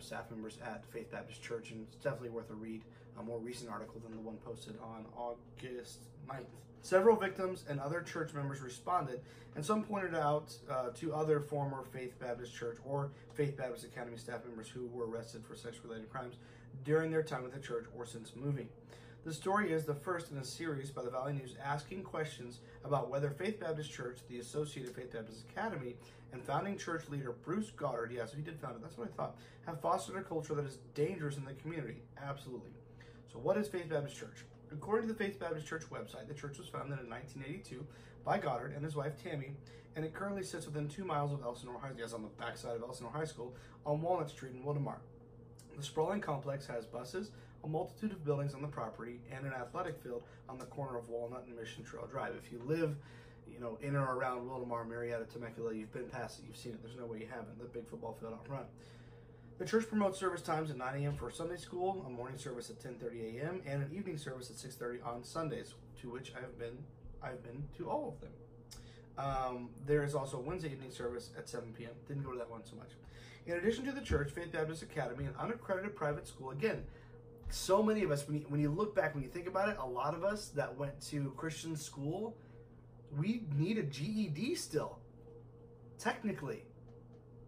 staff members at Faith Baptist Church, and it's definitely worth a read. A more recent article than the one posted on August 9th. Several victims and other church members responded, and some pointed out to other former Faith Baptist Church or Faith Baptist Academy staff members who were arrested for sex-related crimes during their time with the church or since moving. The story is the first in a series by the Valley News asking questions about whether Faith Baptist Church, the Associated Faith Baptist Academy, and founding church leader Bruce Goddard, yes, he did found it, that's what I thought, have fostered a culture that is dangerous in the community. Absolutely. So what is Faith Baptist Church? According to the Faith Baptist Church website, the church was founded in 1982 by Goddard and his wife Tammy, and it currently sits within 2 miles of Elsinore High School, yes, on the backside of Elsinore High School, on Walnut Street in Wildomar. The sprawling complex has buses, a multitude of buildings on the property, and an athletic field on the corner of Walnut and Mission Trail Drive. If you live, in or around Wildomar, Marietta, Temecula, you've been past it, you've seen it, there's no way you haven't, the big football field out front. The church promotes service times at 9 a.m. for Sunday school, a morning service at 10:30 a.m., and an evening service at 6:30 on Sundays, to which I've been to all of them. There is also a Wednesday evening service at 7 p.m. Didn't go to that one so much. In addition to the church, Faith Baptist Academy, an unaccredited private school, again, so many of us, when you look back, when you think about it, a lot of us that went to Christian school, we need a GED still. Technically,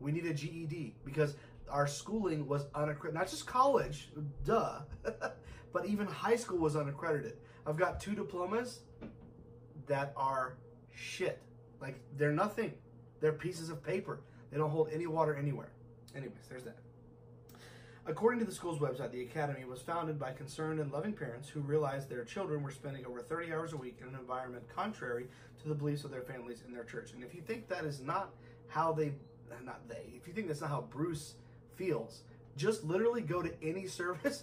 we need a GED because our schooling was unaccredited. Not just college, duh, but even high school was unaccredited. I've got 2 diplomas that are shit. Like, they're nothing. They're pieces of paper. They don't hold any water anywhere. Anyways, there's that. According to the school's website, the academy was founded by concerned and loving parents who realized their children were spending over 30 hours a week in an environment contrary to the beliefs of their families and their church. And if you think that is not how if you think that's not how Bruce feels, just literally go to any service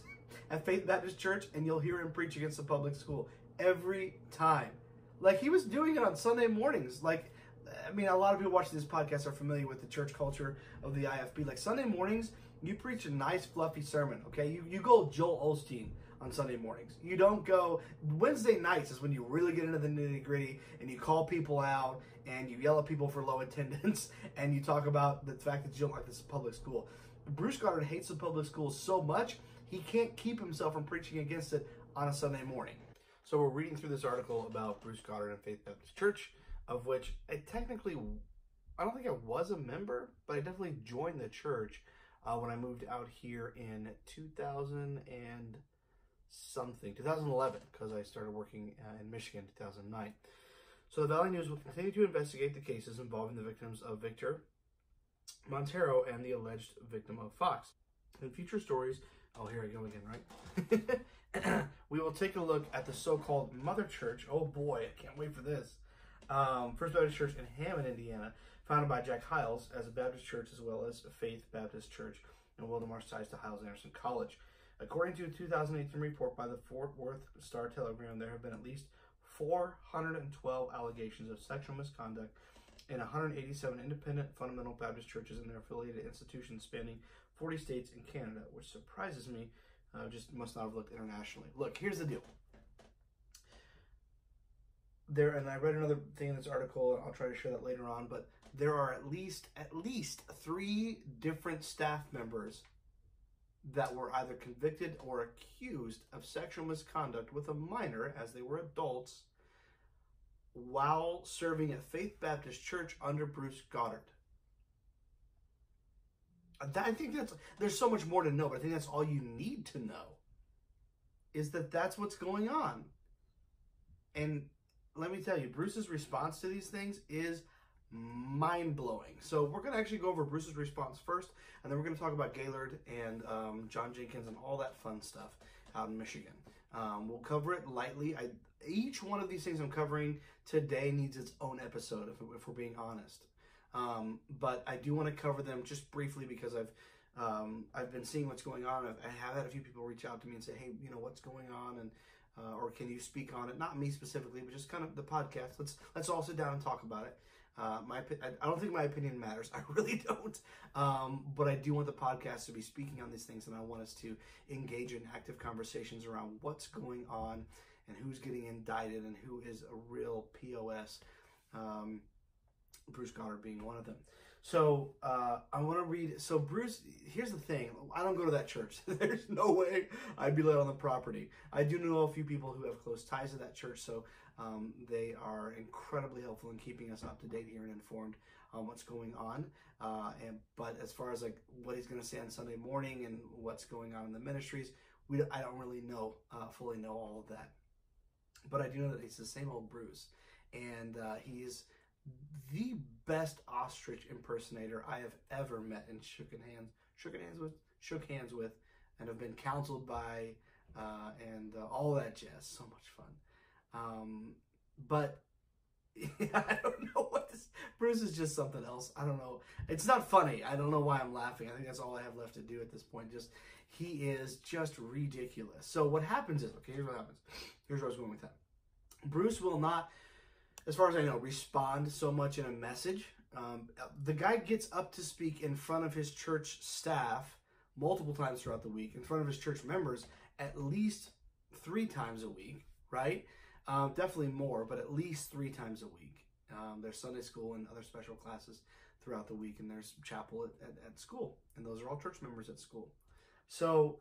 at Faith Baptist Church and you'll hear him preach against the public school every time. Like, he was doing it on Sunday mornings. Like, I mean, a lot of people watching this podcast are familiar with the church culture of the IFB. Like, Sunday mornings, you preach a nice, fluffy sermon, okay? You go Joel Osteen on Sunday mornings. You don't go, Wednesday nights is when you really get into the nitty gritty and you call people out and you yell at people for low attendance and you talk about the fact that you don't like this public school. Bruce Goddard hates the public school so much, he can't keep himself from preaching against it on a Sunday morning. So we're reading through this article about Bruce Goddard and Faith Baptist Church, of which I technically, I don't think I was a member, but I definitely joined the church when I moved out here in 2011, because I started working in Michigan in 2009. So the Valley News will continue to investigate the cases involving the victims of Victor Montero and the alleged victim of Fox. In future stories, oh, here I go again, right? We will take a look at the so-called Mother Church. Oh boy, I can't wait for this. First Baptist Church in Hammond, Indiana, founded by Jack Hiles as a Baptist church as well as Faith Baptist Church and Wildomar's ties to Hyles-Anderson College. According to a 2018 report by the Fort Worth Star-Telegram, there have been at least 412 allegations of sexual misconduct in 187 independent fundamental Baptist churches and their affiliated institutions spanning 40 states and Canada, which surprises me. Just must not have looked internationally. Look, here's the deal. There, and I read another thing in this article, and I'll try to share that later on, but there are at least 3 different staff members that were either convicted or accused of sexual misconduct with a minor as they were adults while serving at Faith Baptist Church under Bruce Goddard. I think there's so much more to know, but I think that's all you need to know, is that that's what's going on. And let me tell you, Bruce's response to these things is mind-blowing. So we're going to actually go over Bruce's response first, and then we're going to talk about Gaylord and John Jenkins and all that fun stuff out in Michigan. We'll cover it lightly. Each one of these things I'm covering today needs its own episode, if we're being honest. But I do want to cover them just briefly because I've been seeing what's going on. I have had a few people reach out to me and say, hey, you know, what's going on? And or can you speak on it? Not me specifically, but just kind of the podcast. Let's all sit down and talk about it. I don't think my opinion matters. I really don't. But I do want the podcast to be speaking on these things, and I want us to engage in active conversations around what's going on and who's getting indicted and who is a real POS, Bruce Goddard being one of them. So I want to read. So Bruce, here's the thing. I don't go to that church. There's no way I'd be let on the property. I do know a few people who have close ties to that church, so they are incredibly helpful in keeping us up to date here and informed on what's going on. But as far as like what he's going to say on Sunday morning and what's going on in the ministries, I don't really know, fully know all of that. But I do know that he's the same old Bruce, and he's the best ostrich impersonator I have ever met and shook hands with, and have been counseled by, all that jazz. So much fun. But yeah, I don't know what this, Bruce is just something else. I don't know. It's not funny. I don't know why I'm laughing. I think that's all I have left to do at this point. He is just ridiculous. So what happens is, okay, here's what happens. Here's where I was going with that. Bruce will not, as far as I know, respond so much in a message. The guy gets up to speak in front of his church staff multiple times throughout the week, in front of his church members at least 3 times a week, right? Definitely more, but at least 3 times a week. There's Sunday school and other special classes throughout the week, and there's chapel at school, and those are all church members at school. So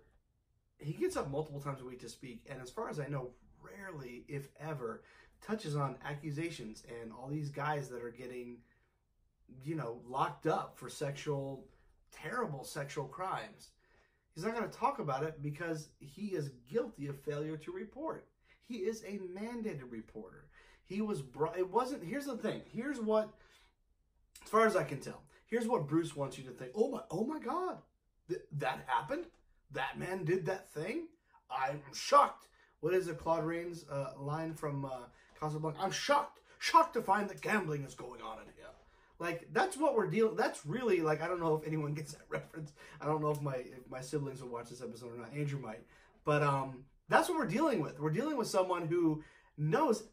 he gets up multiple times a week to speak, and as far as I know, rarely, if ever, touches on accusations and all these guys that are getting, you know, locked up for terrible sexual crimes. He's not going to talk about it because he is guilty of failure to report. He is a mandated reporter. He was brought, it wasn't, here's the thing, here's what, as far as I can tell, here's what Bruce wants you to think. Oh my God, that happened? That man did that thing? I'm shocked. What is it, Claude Rains' line from Casablanca? I'm shocked to find that gambling is going on in here. Like, that's what we're dealing, that's really, like, I don't know if anyone gets that reference. I don't know if my siblings will watch this episode or not. Andrew might. But that's what we're dealing with. We're dealing with someone who knows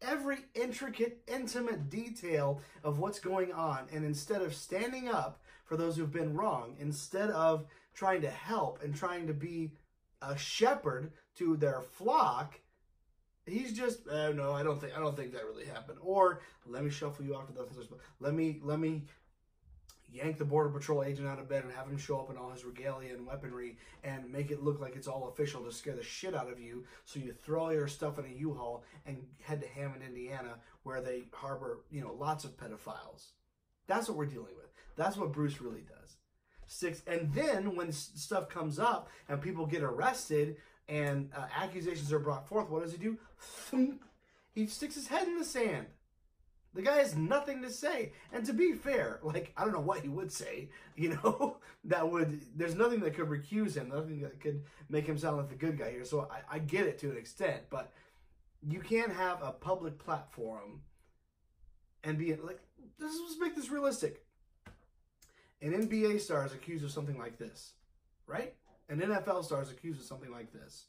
every intricate, intimate detail of what's going on. And instead of standing up for those who've been wrong, instead of trying to help and trying to be a shepherd to their flock, he's just no, I don't think that really happened. Or let me shuffle you off to the let me yank the Border Patrol agent out of bed and have him show up in all his regalia and weaponry and make it look like it's all official to scare the shit out of you, so you throw your stuff in a U-Haul and head to Hammond, Indiana, where they harbor, you know, lots of pedophiles. That's what we're dealing with. That's what Bruce really does. Six, and then when stuff comes up and people get arrested and accusations are brought forth, what does he do? Thunk. He sticks his head in the sand. The guy has nothing to say. And to be fair, like, I don't know what he would say, you know, that would, there's nothing that could recuse him, nothing that could make him sound like the good guy here. So I get it to an extent, but you can't have a public platform and be like, let's make this realistic. An NBA star is accused of something like this, right? An NFL star is accused of something like this.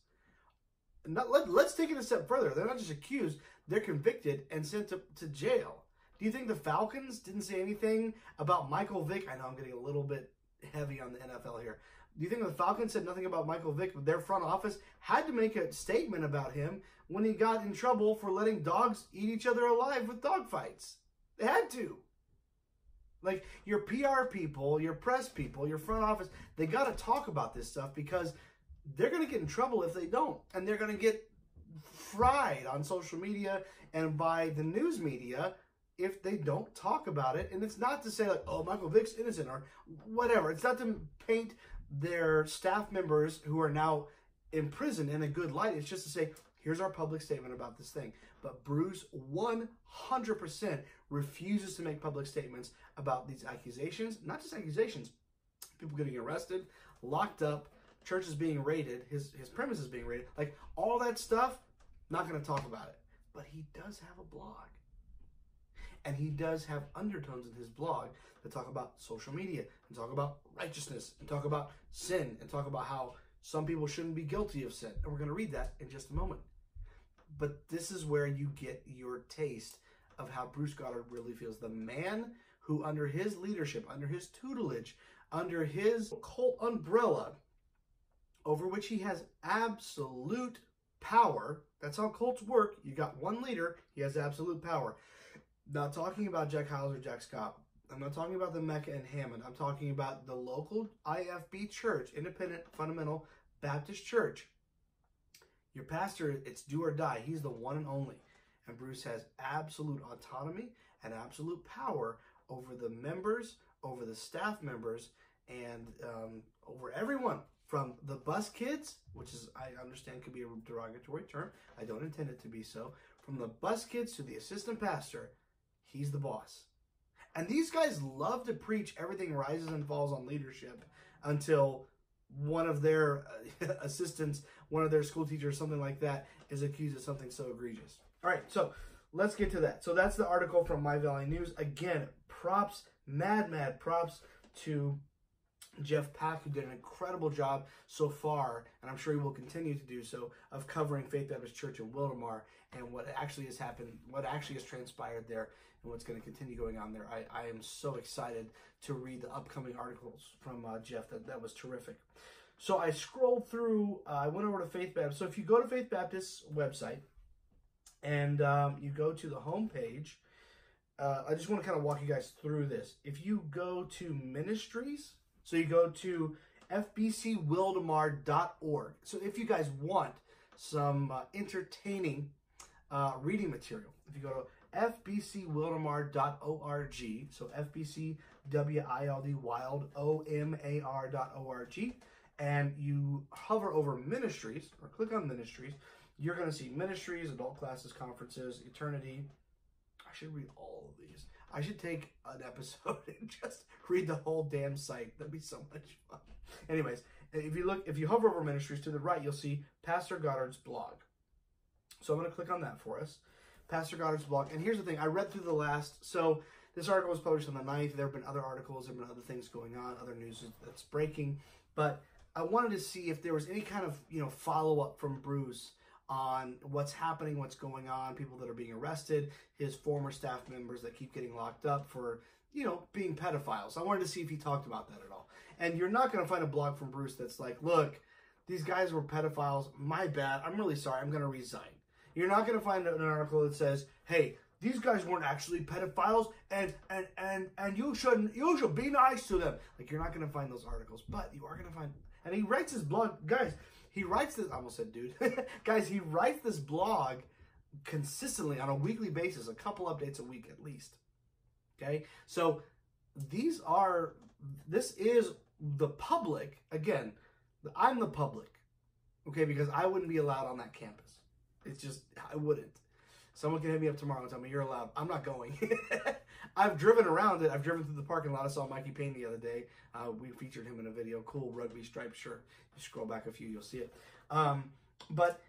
Let's take it a step further. They're not just accused, they're convicted and sent to jail. Do you think the Falcons didn't say anything about Michael Vick? I know I'm getting a little bit heavy on the NFL here. Do you think the Falcons said nothing about Michael Vick, but their front office had to make a statement about him when he got in trouble for letting dogs eat each other alive with dog fights? They had to. Like, your PR people, your press people, your front office, they got to talk about this stuff because they're going to get in trouble if they don't. And they're going to get fried on social media and by the news media if they don't talk about it. And it's not to say, like, oh, Michael Vick's innocent or whatever. It's not to paint their staff members who are now in prison in a good light. It's just to say, here's our public statement about this thing. But Bruce 100% refuses to make public statements about these accusations. Not just accusations. People getting arrested, locked up, churches being raided, his premises being raided. Like, all that stuff, not going to talk about it. But he does have a blog. And he does have undertones in his blog that talk about social media and talk about righteousness and talk about sin and talk about how some people shouldn't be guilty of sin. And we're going to read that in just a moment. But this is where you get your taste of how Bruce Goddard really feels. The man who, under his leadership, under his tutelage, under his cult umbrella, over which he has absolute power. That's how cults work. You got one leader, he has absolute power. Not talking about Jack Hiles or Jack Scott. I'm not talking about the Mecca and Hammond. I'm talking about the local IFB church, Independent Fundamental Baptist Church. Your pastor, it's do or die. He's the one and only. And Bruce has absolute autonomy and absolute power over the members, over the staff members, and over everyone. From the bus kids, which is, I understand, could be a derogatory term. I don't intend it to be so. From the bus kids to the assistant pastor, he's the boss. And these guys love to preach everything rises and falls on leadership until one of their assistants, one of their school teachers, something like that, is accused of something so egregious. All right, so let's get to that. So that's the article from My Valley News. Again, props, mad props to Jeff Pack, who did an incredible job so far, and I'm sure he will continue to do so, of covering Faith Baptist Church in Wildomar and what actually has happened, what actually has transpired there, and what's going to continue going on there. I am so excited to read the upcoming articles from Jeff. That was terrific. So I scrolled through, I went over to Faith Baptist. So if you go to Faith Baptist's website and you go to the homepage, I just want to kind of walk you guys through this. If you go to ministries, so you go to fbcwildomar.org. So if you guys want some entertaining reading material, if you go to fbcwildomar.org, so fbcwildomar.org, and you hover over ministries or click on ministries, you're going to see ministries, adult classes, conferences, eternity. I should read all of these. I should take an episode and just read the whole damn site. That'd be so much fun. Anyways, if you hover over ministries to the right, you'll see Pastor Goddard's blog. So I'm going to click on that for us. Pastor Goddard's blog. And here's the thing. I read through the last. So this article was published on the 9th. There have been other articles. There have been other things going on, other news that's breaking. But I wanted to see if there was any kind of, you know, follow-up from Bruce on what's happening, what's going on, people that are being arrested, his former staff members that keep getting locked up for, you know, being pedophiles. I wanted to see if he talked about that at all. And you're not going to find a blog from Bruce that's like, look, these guys were pedophiles. My bad. I'm really sorry. I'm going to resign. You're not going to find an article that says, hey, these guys weren't actually pedophiles, and you should be nice to them. Like, you're not going to find those articles, but you are going to find, and he writes his blog, guys, he writes this, I almost said dude, guys, he writes this blog consistently on a weekly basis, a couple updates a week at least, okay? So this is the public, again, I'm the public, okay, because I wouldn't be allowed on that campus. It's just, I wouldn't. Someone can hit me up tomorrow and tell me, you're allowed. I'm not going. I've driven around it. I've driven through the parking lot. I saw Mikey Payne the other day. We featured him in a video. Cool rugby striped shirt. You scroll back a few, you'll see it. But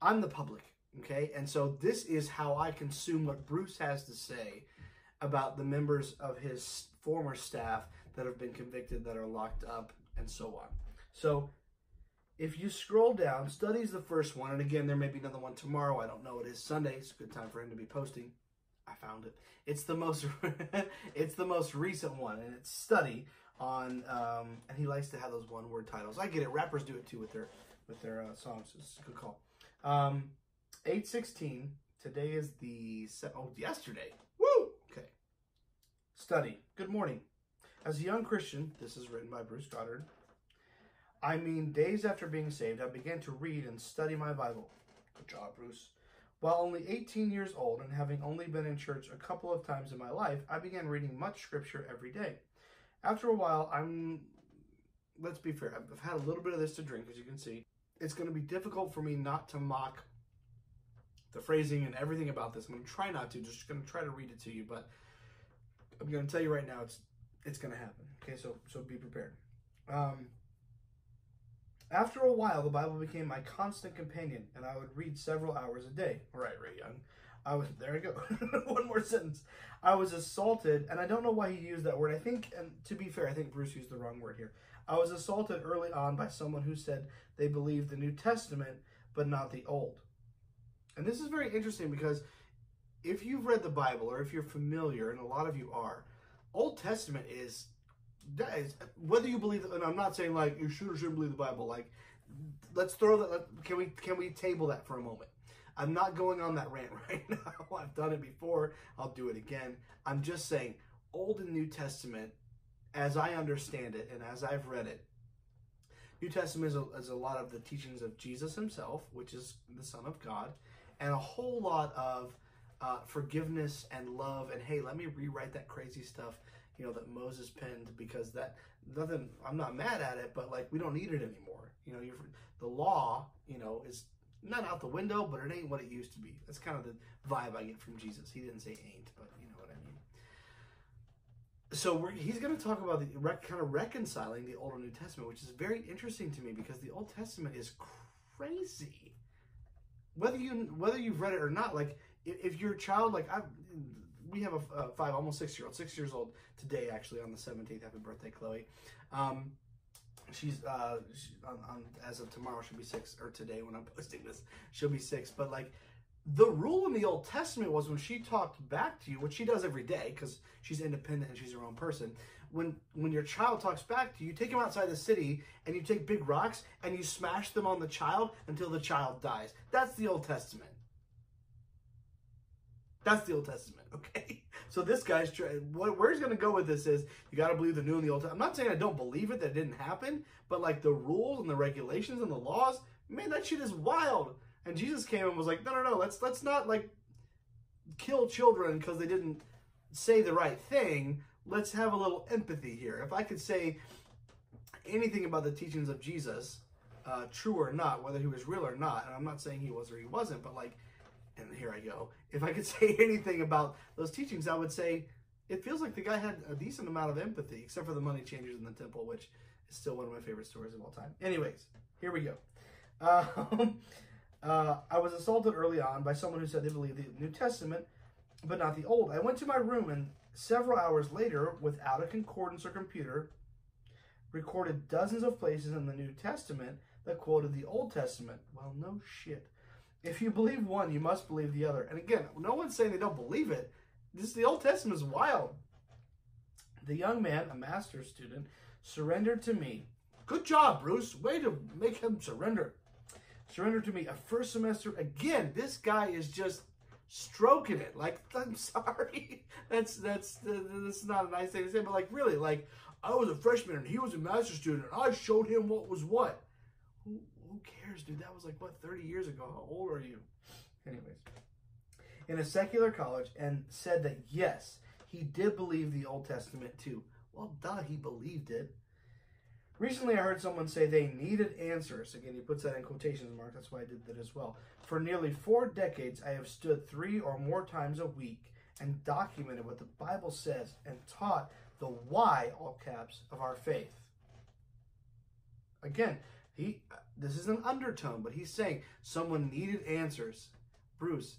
I'm the public, okay? And so this is how I consume what Bruce has to say about the members of his former staff that have been convicted, that are locked up, and so on. So if you scroll down, Study's the first one, and again, there may be another one tomorrow. I don't know. It is Sunday. It's a good time for him to be posting. I found it. It's the most, it's the most recent one, and it's Study on, and he likes to have those one-word titles. I get it. Rappers do it too with their songs. It's a good call. 8/16. Today is the yesterday. Woo! Okay. Study. Good morning. As a young Christian, this is written by Bruce Goddard. I mean, days after being saved, I began to read and study my Bible. Good job, Bruce. While only 18 years old and having only been in church a couple of times in my life, I began reading much scripture every day. After a while, let's be fair, I've had a little bit of this to drink, as you can see. It's going to be difficult for me not to mock the phrasing and everything about this. I'm going to try not to, just going to try to read it to you, but I'm going to tell you right now, it's going to happen. Okay, so be prepared. After a while, the Bible became my constant companion, and I would read several hours a day. All right, Ray Young. There I go. One more sentence. I was assaulted, and I don't know why he used that word. I think, and to be fair, I think Bruce used the wrong word here. I was assaulted early on by someone who said they believed the New Testament, but not the Old. And this is very interesting because if you've read the Bible, or if you're familiar, and a lot of you are, Old Testament is... whether you believe, and I'm not saying like you should or shouldn't believe the Bible, like let's throw that, can we table that for a moment? I'm not going on that rant right now. I've done it before. I'll do it again. I'm just saying Old and New Testament, as I understand it and as I've read it, New Testament is a lot of the teachings of Jesus himself, which is the Son of God, and a whole lot of forgiveness and love and, hey, let me rewrite that crazy stuff, you know, that Moses penned, because that, nothing, I'm not mad at it, but like, we don't need it anymore. You know, the law, you know, is not out the window, but it ain't what it used to be. That's kind of the vibe I get from Jesus. He didn't say ain't, but you know what I mean. So he's going to talk about the kind of reconciling the Old and New Testament, which is very interesting to me because the Old Testament is crazy. Whether you've read it or not, like if you're a child, like we have a 5, almost 6-year-old, 6 years old today, actually, on the 17th. Happy birthday, Chloe. She's as of tomorrow, she'll be 6, or today when I'm posting this, she'll be 6. But like the rule in the Old Testament was when she talked back to you, which she does every day because she's independent and she's her own person. When your child talks back to you, you take him outside the city and you take big rocks and you smash them on the child until the child dies. That's the Old Testament. That's the Old Testament, okay? So this guy's where he's going to go with this is you got to believe the New and the Old Testament. I'm not saying I don't believe it, that it didn't happen, but like the rules and the regulations and the laws, man, that shit is wild. And Jesus came and was like, no, let's not like kill children because they didn't say the right thing. Let's have a little empathy here. If I could say anything about the teachings of Jesus, true or not, whether he was real or not, and I'm not saying he was or he wasn't, but like, and here I go. If I could say anything about those teachings, I would say it feels like the guy had a decent amount of empathy, except for the money changers in the temple, which is still one of my favorite stories of all time. Anyways, here we go. I was assaulted early on by someone who said they believed the New Testament, but not the Old. I went to my room and several hours later, without a concordance or computer, recorded dozens of places in the New Testament that quoted the Old Testament. Well, no shit. If you believe one, you must believe the other. And again, no one's saying they don't believe it. The Old Testament is wild. The young man, a master's student, surrendered to me. Good job, Bruce. Way to make him surrender. Surrender to me. A first semester. Again, this guy is just stroking it. Like, I'm sorry. That's not a nice thing to say, but like, really, like, I was a freshman and he was a master's student and I showed him what was what. Who cares, dude? That was like, what, 30 years ago? How old are you? Anyways. In a secular college, and said that, yes, he did believe the Old Testament too. Well, duh, he believed it. Recently, I heard someone say they needed answers. Again, he puts that in quotation marks. That's why I did that as well. For nearly 4 decades, I have stood 3 or more times a week and documented what the Bible says and taught the why, all caps, of our faith. Again, this is an undertone, but he's saying someone needed answers. Bruce,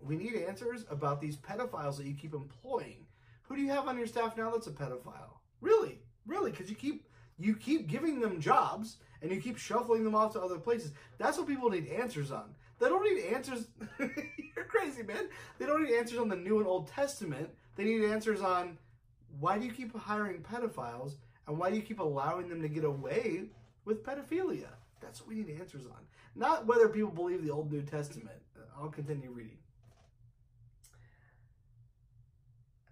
we need answers about these pedophiles that you keep employing. Who do you have on your staff now that's a pedophile? Really? Really? Because you keep giving them jobs and you keep shuffling them off to other places. That's what people need answers on. They don't need answers. You're crazy, man. They don't need answers on the New and Old Testament. They need answers on why do you keep hiring pedophiles and why do you keep allowing them to get away with pedophilia. That's what we need answers on. Not whether people believe the Old New Testament. I'll continue reading.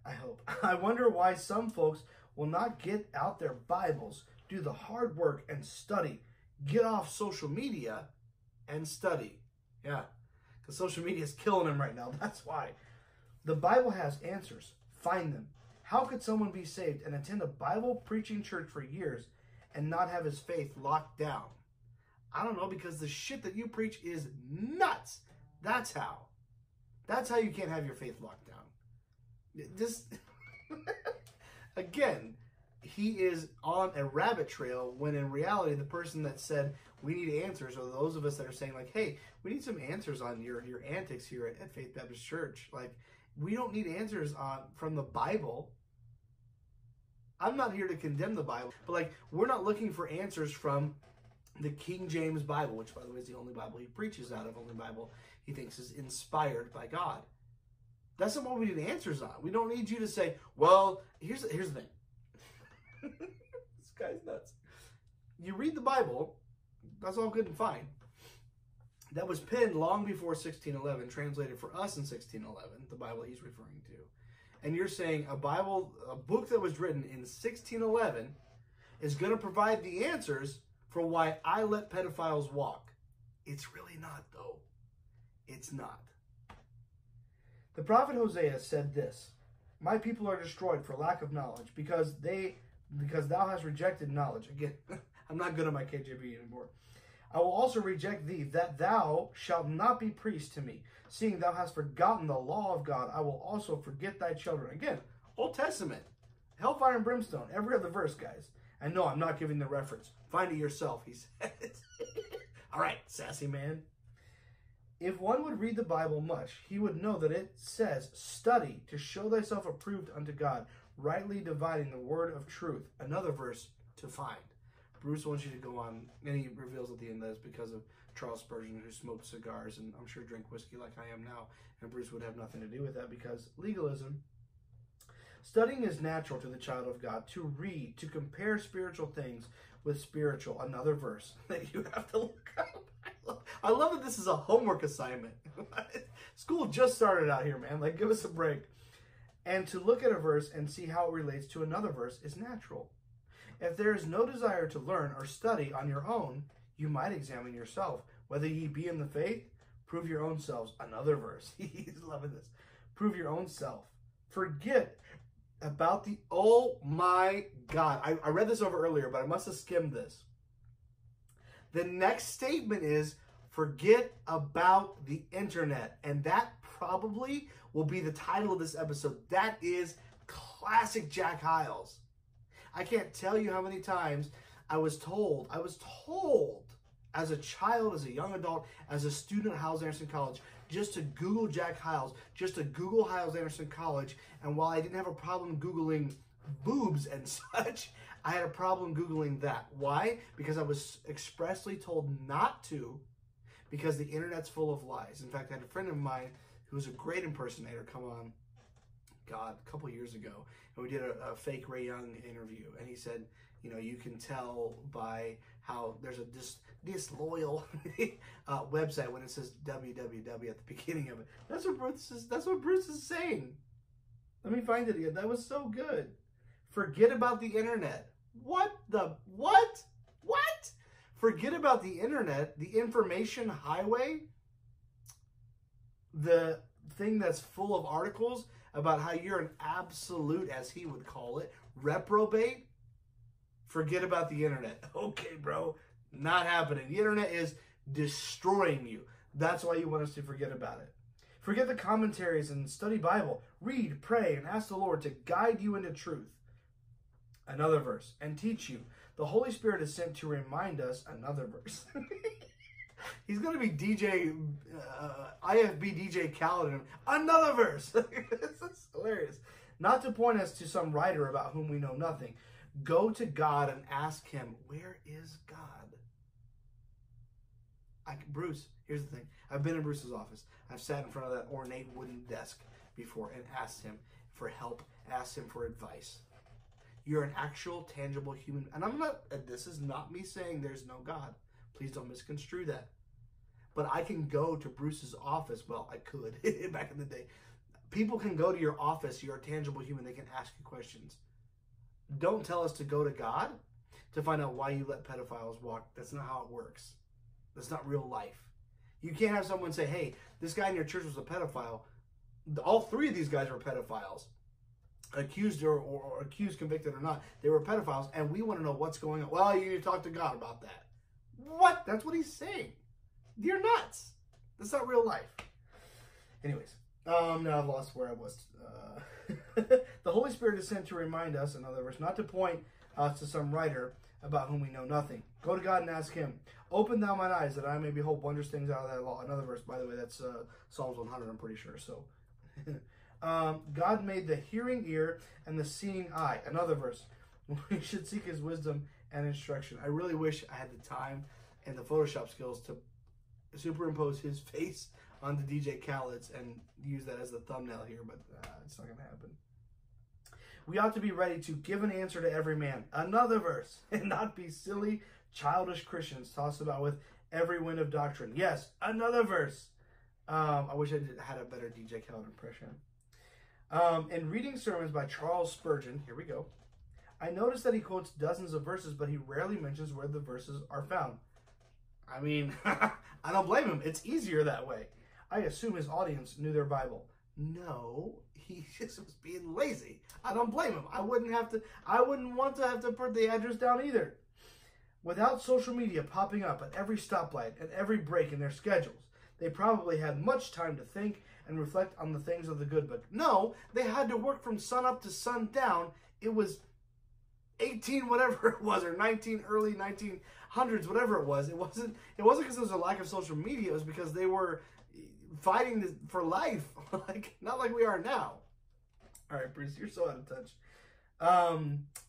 I hope. I wonder why some folks will not get out their Bibles, do the hard work and study, get off social media and study. Yeah, because social media is killing them right now. That's why. The Bible has answers. Find them. How could someone be saved and attend a Bible preaching church for years and not have his faith locked down? I don't know, because the shit that you preach is nuts. That's how. That's how you can't have your faith locked down. This, again, he is on a rabbit trail when in reality the person that said we need answers are those of us that are saying like, hey, we need some answers on your antics here at Faith Baptist Church. Like, we don't need answers from the Bible. I'm not here to condemn the Bible, but like, we're not looking for answers from the King James Bible, which, by the way, is the only Bible he preaches out of, only Bible he thinks is inspired by God. That's not what we need answers on. We don't need you to say, well, here's the thing. This guy's nuts. You read the Bible, that's all good and fine. That was penned long before 1611, translated for us in 1611, the Bible he's referring to. And you're saying a book that was written in 1611 is going to provide the answers for why I let pedophiles walk. It's really not, though. It's not. The prophet Hosea said this: my people are destroyed for lack of knowledge, because thou hast rejected knowledge. Again, I'm not good at my KJV anymore. I will also reject thee, that thou shalt not be priest to me, seeing thou hast forgotten the law of God. I will also forget thy children. Again, Old Testament, hellfire and brimstone, every other verse, guys. And no, I'm not giving the reference. Find it yourself, he says. All right, sassy man. If one would read the Bible much, he would know that it says, study to show thyself approved unto God, rightly dividing the word of truth. Another verse to find. Bruce wants you to go on, and he reveals at the end that it's because of Charles Spurgeon, who smoked cigars and I'm sure drank whiskey like I am now. And Bruce would have nothing to do with that because legalism. Studying is natural to the child of God, to read, to compare spiritual things with spiritual. Another verse that you have to look up. I love that this is a homework assignment. School just started out here, man. Like, give us a break. And to look at a verse and see how it relates to another verse is natural. If there is no desire to learn or study on your own, you might examine yourself. Whether ye be in the faith, prove your own selves. Another verse. He's loving this. Prove your own self. Forget about the, oh my God. I read this over earlier, but I must have skimmed this. The next statement is, forget about the internet. And that probably will be the title of this episode. That is classic Jack Hyles. I can't tell you how many times I was told as a child, as a young adult, as a student at Hyles-Anderson College, just to Google Jack Hyles, just to Google Hyles-Anderson College. And while I didn't have a problem Googling boobs and such, I had a problem Googling that. Why? Because I was expressly told not to, because the internet's full of lies. In fact, I had a friend of mine who was a great impersonator come on God a couple years ago, and we did a fake Ray Young interview, and he said, you know, you can tell by how there's a disloyal website when it says www at the beginning of it. That's what Bruce is, saying. Let me find it again. That was so good. Forget about the internet. What the, what? Forget about the internet, the information highway, the thing that's full of articles about how you're an absolute, as he would call it, reprobate. Forget about the internet. Okay, bro, not happening. The internet is destroying you. That's why you want us to forget about it. Forget the commentaries and study Bible. Read, pray, and ask the Lord to guide you into truth. Another verse. And teach you. The Holy Spirit is sent to remind us. Another verse. He's going to be DJ, IFB DJ Khaled. Another verse. This is hilarious. Not to point us to some writer about whom we know nothing. Go to God and ask him, where is God? Bruce, here's the thing. I've been in Bruce's office. I've sat in front of that ornate wooden desk before and asked him for help, asked him for advice. You're an actual, tangible human. And I'm not, this is not me saying there's no God. Please don't misconstrue that. But I can go to Bruce's office. Well, I could back in the day. People can go to your office. You're a tangible human. They can ask you questions. Don't tell us to go to God to find out why you let pedophiles walk. That's not how it works. That's not real life. You can't have someone say, hey, this guy in your church was a pedophile. All three of these guys were pedophiles. Accused or accused, convicted or not. They were pedophiles, and we want to know what's going on. Well, you need to talk to God about that. What? That's what he's saying. You're nuts. That's not real life. Anyways. Now I've lost where I was. The Holy Spirit is sent to remind us, in other words, not to point us to some writer about whom we know nothing. Go to God and ask him, open thou mine eyes that I may behold wondrous things out of thy law. Another verse, by the way, that's Psalms 100, I'm pretty sure. So, God made the hearing ear and the seeing eye. Another verse, we should seek his wisdom and instruction. I really wish I had the time and the Photoshop skills to superimpose his face onto DJ Khaled's and use that as the thumbnail here, but it's not going to happen. We ought to be ready to give an answer to every man. Another verse. And not be silly, childish Christians tossed about with every wind of doctrine. Yes, another verse. I wish I had a better DJ Khaled impression. In reading sermons by Charles Spurgeon, here we go, I noticed that he quotes dozens of verses, but he rarely mentions where the verses are found. I mean, I don't blame him. It's easier that way. I assume his audience knew their Bible. No, he just was being lazy. I don't blame him. I wouldn't want to have to put the address down either. Without social media popping up at every stoplight and every break in their schedules, they probably had much time to think and reflect on the things of the good book. No, they had to work from sun up to sun down. It was 18 whatever it was, or 19 early 1900s, whatever it was. It wasn't because there was a lack of social media. It was because they were fighting for life, like not like we are now. All right, Bruce, you're so out of touch.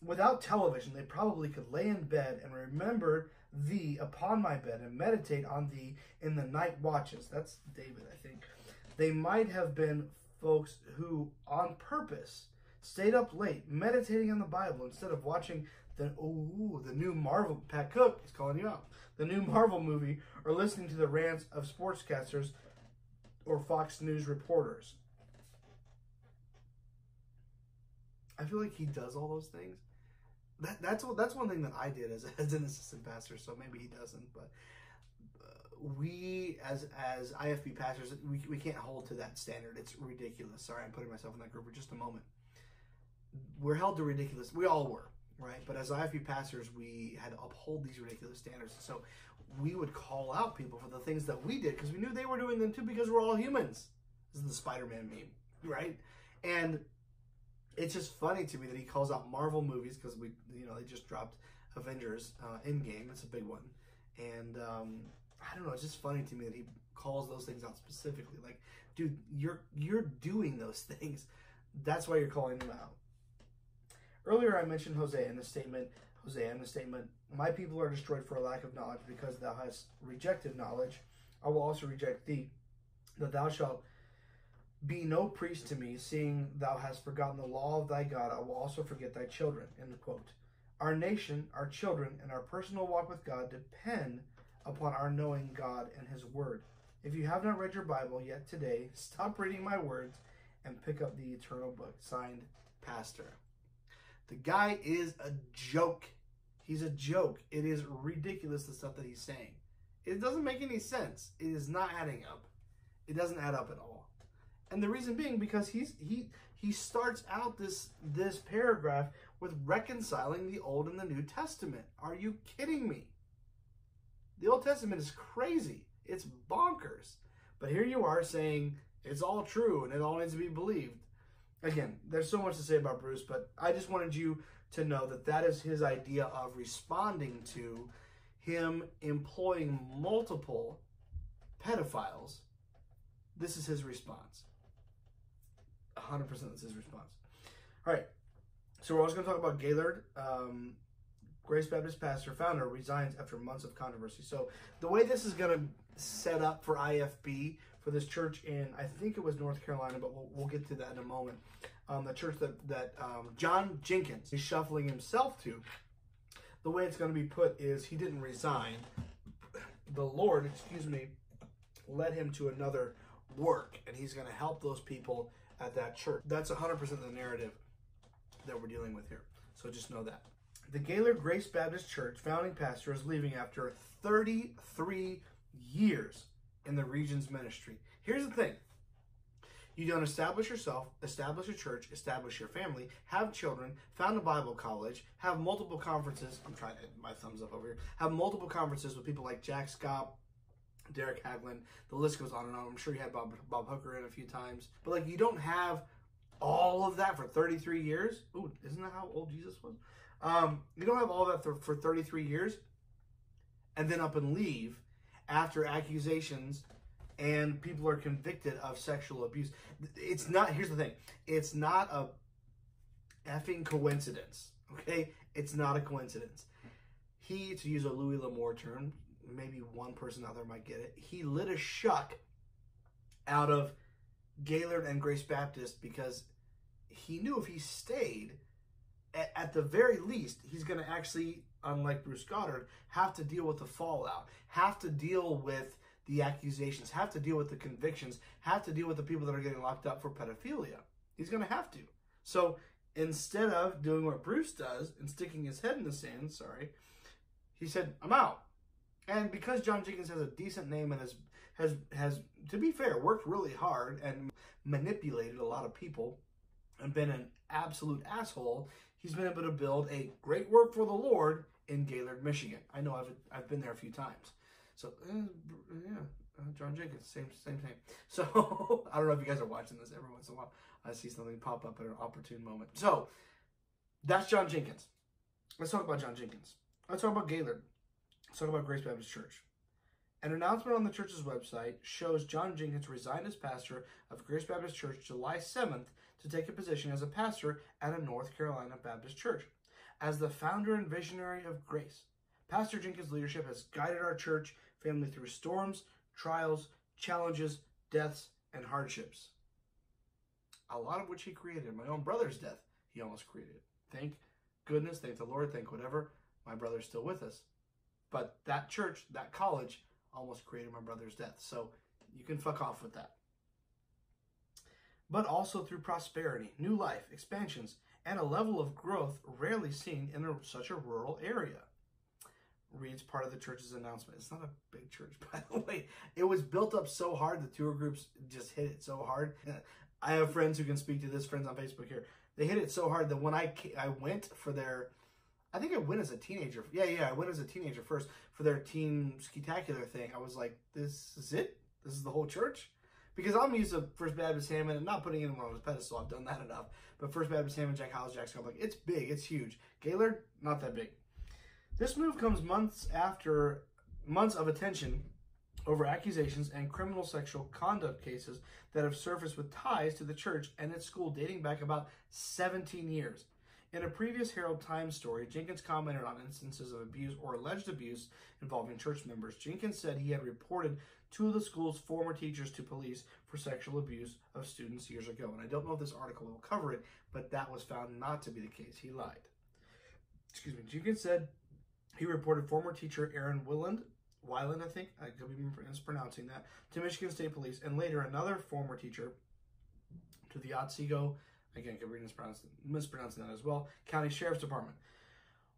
Without television, they probably could lay in bed and remember thee upon my bed and meditate on thee in the night watches. That's David, I think. They might have been folks who, on purpose, stayed up late meditating on the Bible instead of watching the new Marvel, Pat Cook is calling you out, the new Marvel movie, or listening to the rants of sportscasters or Fox News reporters. I feel like he does all those things. That's one thing that I did as an assistant pastor, so maybe he doesn't, but we as IFB pastors, we can't hold to that standard. It's ridiculous. Sorry, I'm putting myself in that group for just a moment. We're held to ridiculous. We all were, right? But as IFB pastors, we had to uphold these ridiculous standards. So we would call out people for the things that we did because we knew they were doing them too, because we're all humans. This is the Spider-Man meme, right? And it's just funny to me that he calls out Marvel movies because we, you know, they just dropped Avengers Endgame. It's a big one. And I don't know. It's just funny to me that he calls those things out specifically. Like, dude, you're doing those things. That's why you're calling them out. Earlier I mentioned Hosea in the statement, my people are destroyed for a lack of knowledge because thou hast rejected knowledge. I will also reject thee, that thou shalt Be no priest to me, seeing thou hast forgotten the law of thy God. I will also forget thy children." End quote. Our nation, our children, and our personal walk with God depend upon our knowing God and His Word. If you have not read your Bible yet today, stop reading my words and pick up the eternal book. Signed, Pastor. The guy is a joke. He's a joke. It is ridiculous, the stuff that he's saying. It doesn't make any sense. It is not adding up. It doesn't add up at all. And the reason being because he starts out this paragraph with reconciling the Old and the New Testament. Are you kidding me? The Old Testament is crazy. It's bonkers. But here you are saying it's all true and it all needs to be believed. Again, there's so much to say about Bruce, but I just wanted you to know that that is his idea of responding to him employing multiple pedophiles. This is his response. 100% that's his response. All right. So we're also going to talk about Gaylord. Grace Baptist pastor founder resigns after months of controversy. So the way this is going to set up for IFB, for this church in, I think it was North Carolina, but we'll get to that in a moment. The church that John Jenkins is shuffling himself to, the way it's going to be put is he didn't resign. The Lord, led him to another work, and he's going to help those people at that church. That's 100% the narrative that we're dealing with here. So just know that. The Gaylord Grace Baptist Church founding pastor is leaving after 33 years in the region's ministry. Here's the thing. You don't establish yourself, establish a church, establish your family, have children, found a Bible college, have multiple conferences. I'm trying to get my thumbs up over here. Have multiple conferences with people like Jack Scott, Derek Haglund, the list goes on and on. I'm sure you had Bob Hooker in a few times. But, like, you don't have all of that for 33 years. Ooh, isn't that how old Jesus was? You don't have all that for 33 years and then up and leave after accusations and people are convicted of sexual abuse. It's not, here's the thing, it's not a effing coincidence, okay? It's not a coincidence. He, to use a Louis L'Amour term, maybe one person out there might get it. He lit a shuck out of Gaylord and Grace Baptist because he knew if he stayed, at the very least, he's going to actually, unlike Bruce Goddard, have to deal with the fallout, have to deal with the accusations, have to deal with the convictions, have to deal with the people that are getting locked up for pedophilia. He's going to have to. So instead of doing what Bruce does and sticking his head in the sand, he said, "I'm out." And because John Jenkins has a decent name and has, to be fair, worked really hard and manipulated a lot of people and been an absolute asshole, he's been able to build a great work for the Lord in Gaylord, Michigan. I know I've been there a few times. So, John Jenkins, same thing. So, I don't know if you guys are watching this. Every once in a while, I see something pop up at an opportune moment. So, that's John Jenkins. Let's talk about John Jenkins. Let's talk about Gaylord. Let's talk about Grace Baptist Church. An announcement on the church's website shows John Jenkins resigned as pastor of Grace Baptist Church July 7th to take a position as a pastor at a North Carolina Baptist church. As the founder and visionary of Grace, Pastor Jenkins' leadership has guided our church family through storms, trials, challenges, deaths, and hardships. A lot of which he created. My own brother's death, he almost created. Thank goodness, thank the Lord, thank whatever. My brother's still with us. But that church, that college, almost created my brother's death. So you can fuck off with that. But also through prosperity, new life, expansions, and a level of growth rarely seen in such a rural area, reads part of the church's announcement. It's not a big church, by the way. It was built up so hard, the tour groups just hit it so hard. I have friends who can speak to this, friends on Facebook here. They hit it so hard that when I went for their... I think I went as a teenager. Yeah, I went as a teenager first for their teen ski-tacular thing. I was like, this is it? This is the whole church? Because I'm used to First Baptist Hammond and not putting anyone on his pedestal. I've done that enough. But First Baptist Hammond, Jack Howells, Jackson, I'm like, it's big. It's huge. Gaylord, not that big. This move comes months after months of attention over accusations and criminal sexual conduct cases that have surfaced with ties to the church and its school dating back about 17 years. In a previous Herald Times story, Jenkins commented on instances of abuse or alleged abuse involving church members. Jenkins said he had reported two of the school's former teachers to police for sexual abuse of students years ago. And I don't know if this article will cover it, but that was found not to be the case. He lied. Excuse me. Jenkins said he reported former teacher Aaron Weiland, I think, I could be mispronouncing that, to Michigan State Police, and later another former teacher to the Otsego, again, could be mispronouncing that as well, County Sheriff's Department.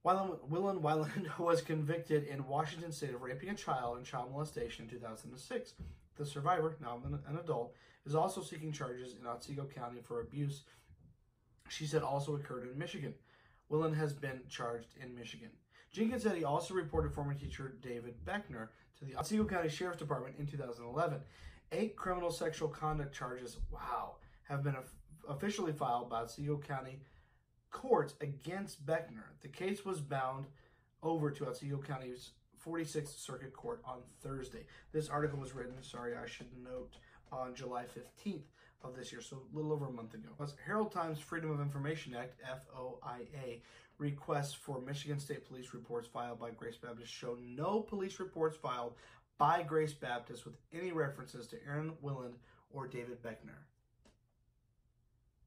Willen Weiland was convicted in Washington State of raping a child and child molestation in 2006. The survivor, now an adult, is also seeking charges in Otsego County for abuse she said also occurred in Michigan. Willen has been charged in Michigan. Jenkins said he also reported former teacher David Beckner to the Otsego County Sheriff's Department in 2011. 8 criminal sexual conduct charges, wow, have been officially filed by Otsego County courts against Beckner. The case was bound over to Otsego County's 46th Circuit Court on Thursday. This article was written, sorry, I should note, on July 15th of this year, so a little over a month ago. Plus, Herald Times Freedom of Information Act, FOIA, requests for Michigan State Police reports filed by Grace Baptist show no police reports filed by Grace Baptist with any references to Aaron Weiland or David Beckner.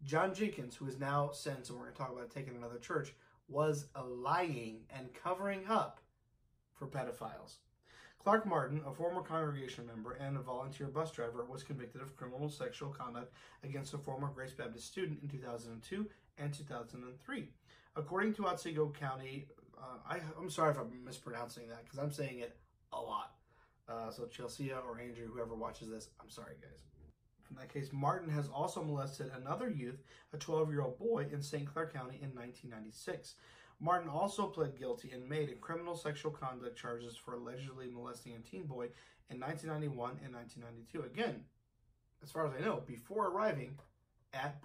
John Jenkins, who is now since, and we're going to talk about taking another church, was lying and covering up for pedophiles. Clark Martin, a former congregation member and a volunteer bus driver, was convicted of criminal sexual conduct against a former Grace Baptist student in 2002 and 2003. According to Otsego County, I'm sorry if I'm mispronouncing that because I'm saying it a lot. So Chelsea or Andrew, whoever watches this, I'm sorry, guys. In that case, Martin has also molested another youth, a 12-year-old boy, in St. Clair County in 1996. Martin also pled guilty and made a criminal sexual conduct charges for allegedly molesting a teen boy in 1991 and 1992. Again, as far as I know, before arriving at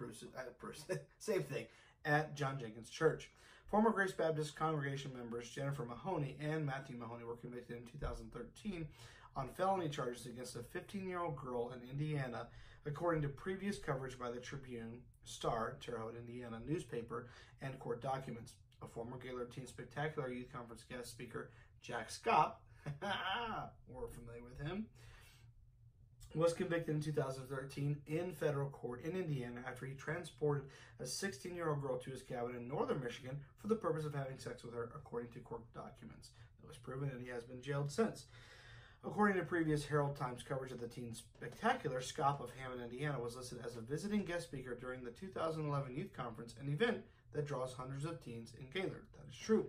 at John Jenkins Church. Former Grace Baptist congregation members Jennifer Mahoney and Matthew Mahoney were convicted in 2013 on felony charges against a 15-year-old girl in Indiana, according to previous coverage by the Tribune, Star, Terre Haute, Indiana newspaper, and court documents. A former Gaylord Teen Spectacular Youth Conference guest speaker, Jack Scott, we're familiar with him, was convicted in 2013 in federal court in Indiana after he transported a 16-year-old girl to his cabin in northern Michigan for the purpose of having sex with her, according to court documents. That was proven, and he has been jailed since. According to previous Herald Times coverage of the Teen Spectacular, Scott of Hammond, Indiana, was listed as a visiting guest speaker during the 2011 Youth Conference, an event that draws hundreds of teens in Gaylord. That is true.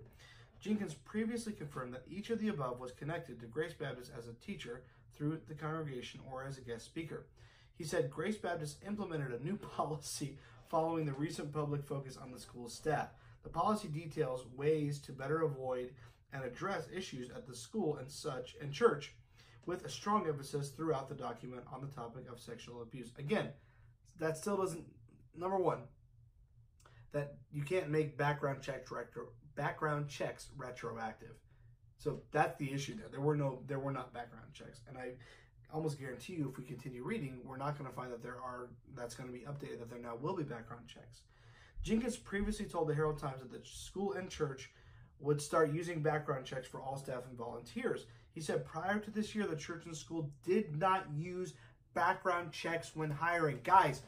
Jenkins previously confirmed that each of the above was connected to Grace Baptist as a teacher through the congregation or as a guest speaker. He said Grace Baptist implemented a new policy following the recent public focus on the school's staff. The policy details ways to better avoid and address issues at the school and such and church, with a strong emphasis throughout the document on the topic of sexual abuse. Again, that still doesn't, number one, that you can't make background checks retroactive. So that's the issue there. There were not background checks. And I almost guarantee you if we continue reading, we're not going to find that that's going to be updated, that there now will be background checks. Jenkins previously told the Herald Times that the school and church would start using background checks for all staff and volunteers. He said prior to this year, the church and school did not use background checks when hiring. Guys,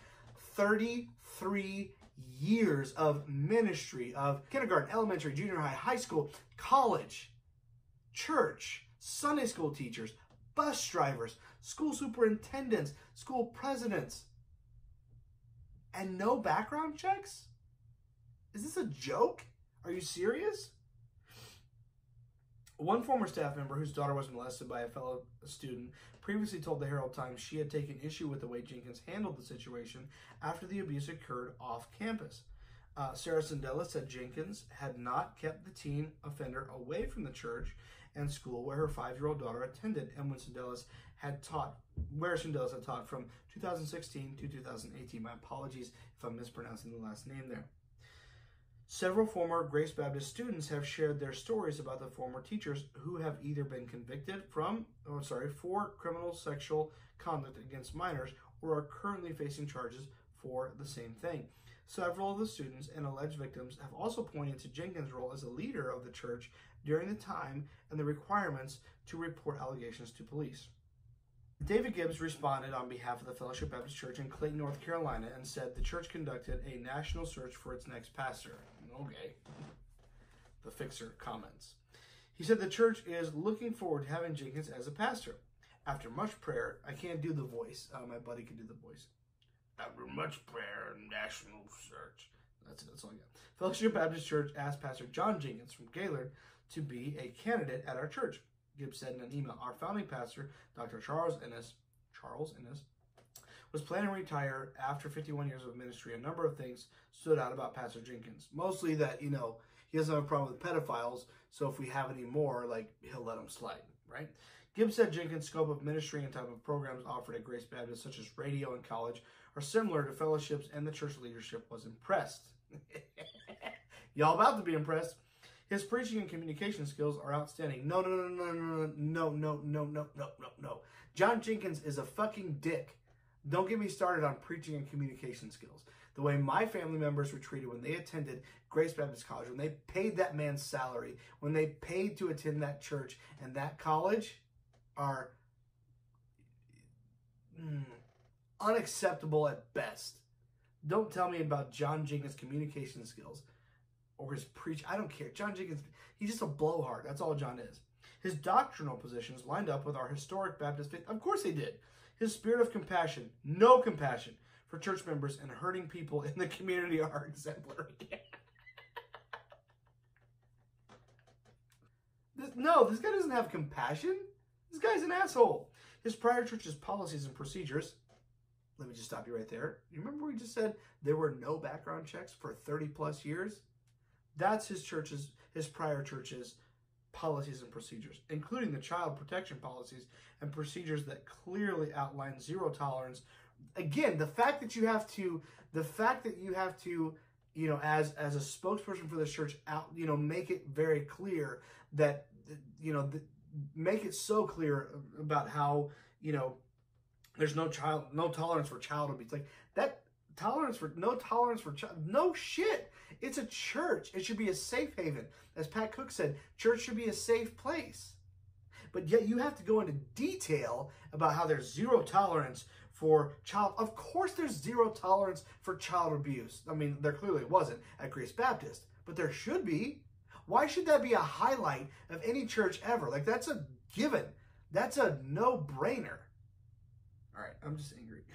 33 years of ministry of kindergarten, elementary, junior high, high school, college, church, Sunday school teachers, bus drivers, school superintendents, school presidents, and no background checks? Is this a joke? Are you serious? One former staff member whose daughter was molested by a fellow student previously told the Herald Times she had taken issue with the way Jenkins handled the situation after the abuse occurred off campus. Sarah Sandella said Jenkins had not kept the teen offender away from the church and school where her 5-year-old daughter attended, and where Sandella had taught from 2016 to 2018. My apologies if I'm mispronouncing the last name there. Several former Grace Baptist students have shared their stories about the former teachers who have either been convicted for criminal sexual conduct against minors or are currently facing charges for the same thing. Several of the students and alleged victims have also pointed to Jenkins' role as a leader of the church during the time and the requirements to report allegations to police. David Gibbs responded on behalf of the Fellowship Baptist Church in Clayton, North Carolina, and said the church conducted a national search for its next pastor. Okay. The fixer comments. He said the church is looking forward to having Jenkins as a pastor. After much prayer, I can't do the voice. My buddy can do the voice. After much prayer and national search. That's it. That's all I got. Fellowship Baptist Church asked Pastor John Jenkins from Gaylord to be a candidate at our church. Gibbs said in an email, our founding pastor, Dr. Charles Innes, was planning to retire after 51 years of ministry. A number of things stood out about Pastor Jenkins. Mostly that, you know, he doesn't have a problem with pedophiles, so if we have any more, like, he'll let them slide, right? Gibbs said Jenkins' scope of ministry and type of programs offered at Grace Baptist, such as radio and college, are similar to fellowships, and the church leadership was impressed. Y'all about to be impressed. His preaching and communication skills are outstanding. No. John Jenkins is a fucking dick. Don't get me started on preaching and communication skills. The way my family members were treated when they attended Grace Baptist College, when they paid that man's salary, when they paid to attend that church and that college are unacceptable at best. Don't tell me about John Jenkins' communication skills. Or his preach, I don't care. John Jenkins, he's just a blowhard. That's all John is. His doctrinal positions lined up with our historic Baptist faith. Of course they did. His spirit of compassion, no compassion for church members and hurting people in the community are exemplary. This guy doesn't have compassion. This guy's an asshole. His prior church's policies and procedures. Let me just stop you right there. You remember we just said there were no background checks for 30 plus years? That's his prior church's policies and procedures, including the child protection policies and procedures that clearly outline zero tolerance. Again, the fact that you have to, you know, as a spokesperson for the church, make it very clear that, you know, make it so clear about how, you know, there's no tolerance for child abuse. Like that. No shit. It's a church. It should be a safe haven. As Pat Cook said, church should be a safe place. But yet you have to go into detail about how there's zero tolerance for child. Of course there's zero tolerance for child abuse. I mean, there clearly wasn't at Grace Baptist, but there should be. Why should that be a highlight of any church ever? Like, that's a given. That's a no-brainer. All right, I'm just angry.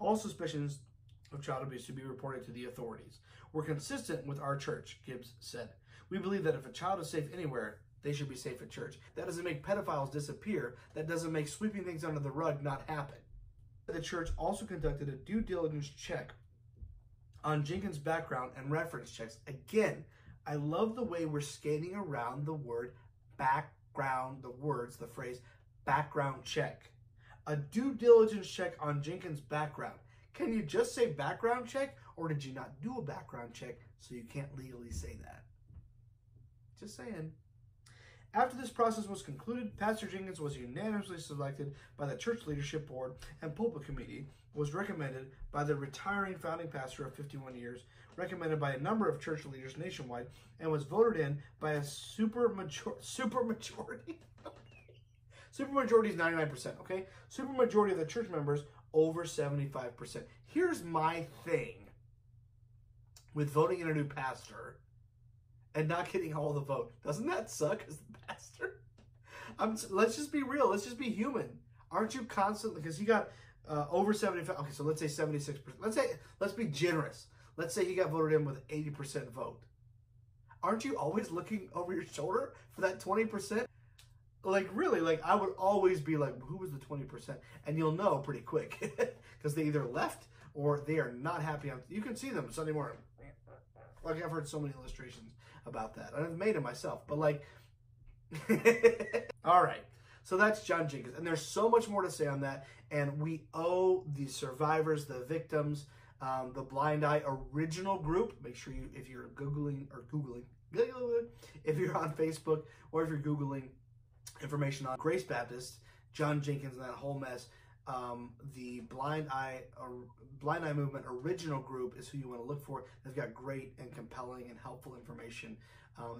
All suspicions of child abuse to be reported to the authorities. We're consistent with our church, Gibbs said. We believe that if a child is safe anywhere, they should be safe at church. That doesn't make pedophiles disappear. That doesn't make sweeping things under the rug not happen. The church also conducted a due diligence check on Jenkins' background and reference checks. Again, I love the way we're skating around the word background, the phrase background check. A due diligence check on Jenkins' background. Can you just say background check, or did you not do a background check, so you can't legally say that? Just saying. After this process was concluded, Pastor Jenkins was unanimously selected by the church leadership board and pulpit committee, was recommended by the retiring founding pastor of 51 years, recommended by a number of church leaders nationwide, and was voted in by a supermajority. Supermajority is 99%, okay? Supermajority of the church members, over 75%. Here's my thing with voting in a new pastor and not getting all the vote. Doesn't that suck as the pastor? Let's just be real. Let's just be human. Aren't you constantly, because he got over 75, okay, so let's say 76%. Let's be generous. Let's say he got voted in with 80% vote. Aren't you always looking over your shoulder for that 20%? Like, really, like, I would always be like, who was the 20%? And you'll know pretty quick because they either left or they are not happy. You can see them Sunday morning. Like, I've heard so many illustrations about that. I've made it myself, but like, all right. So that's John Jenkins. And there's so much more to say on that. And we owe the survivors, the victims, the Blind Eye original group. Make sure you, if you're Googling, if you're on Facebook or if you're Googling information on Grace Baptist, John Jenkins, and that whole mess. the Blind Eye Movement original group is who you want to look for. They've got great and compelling and helpful information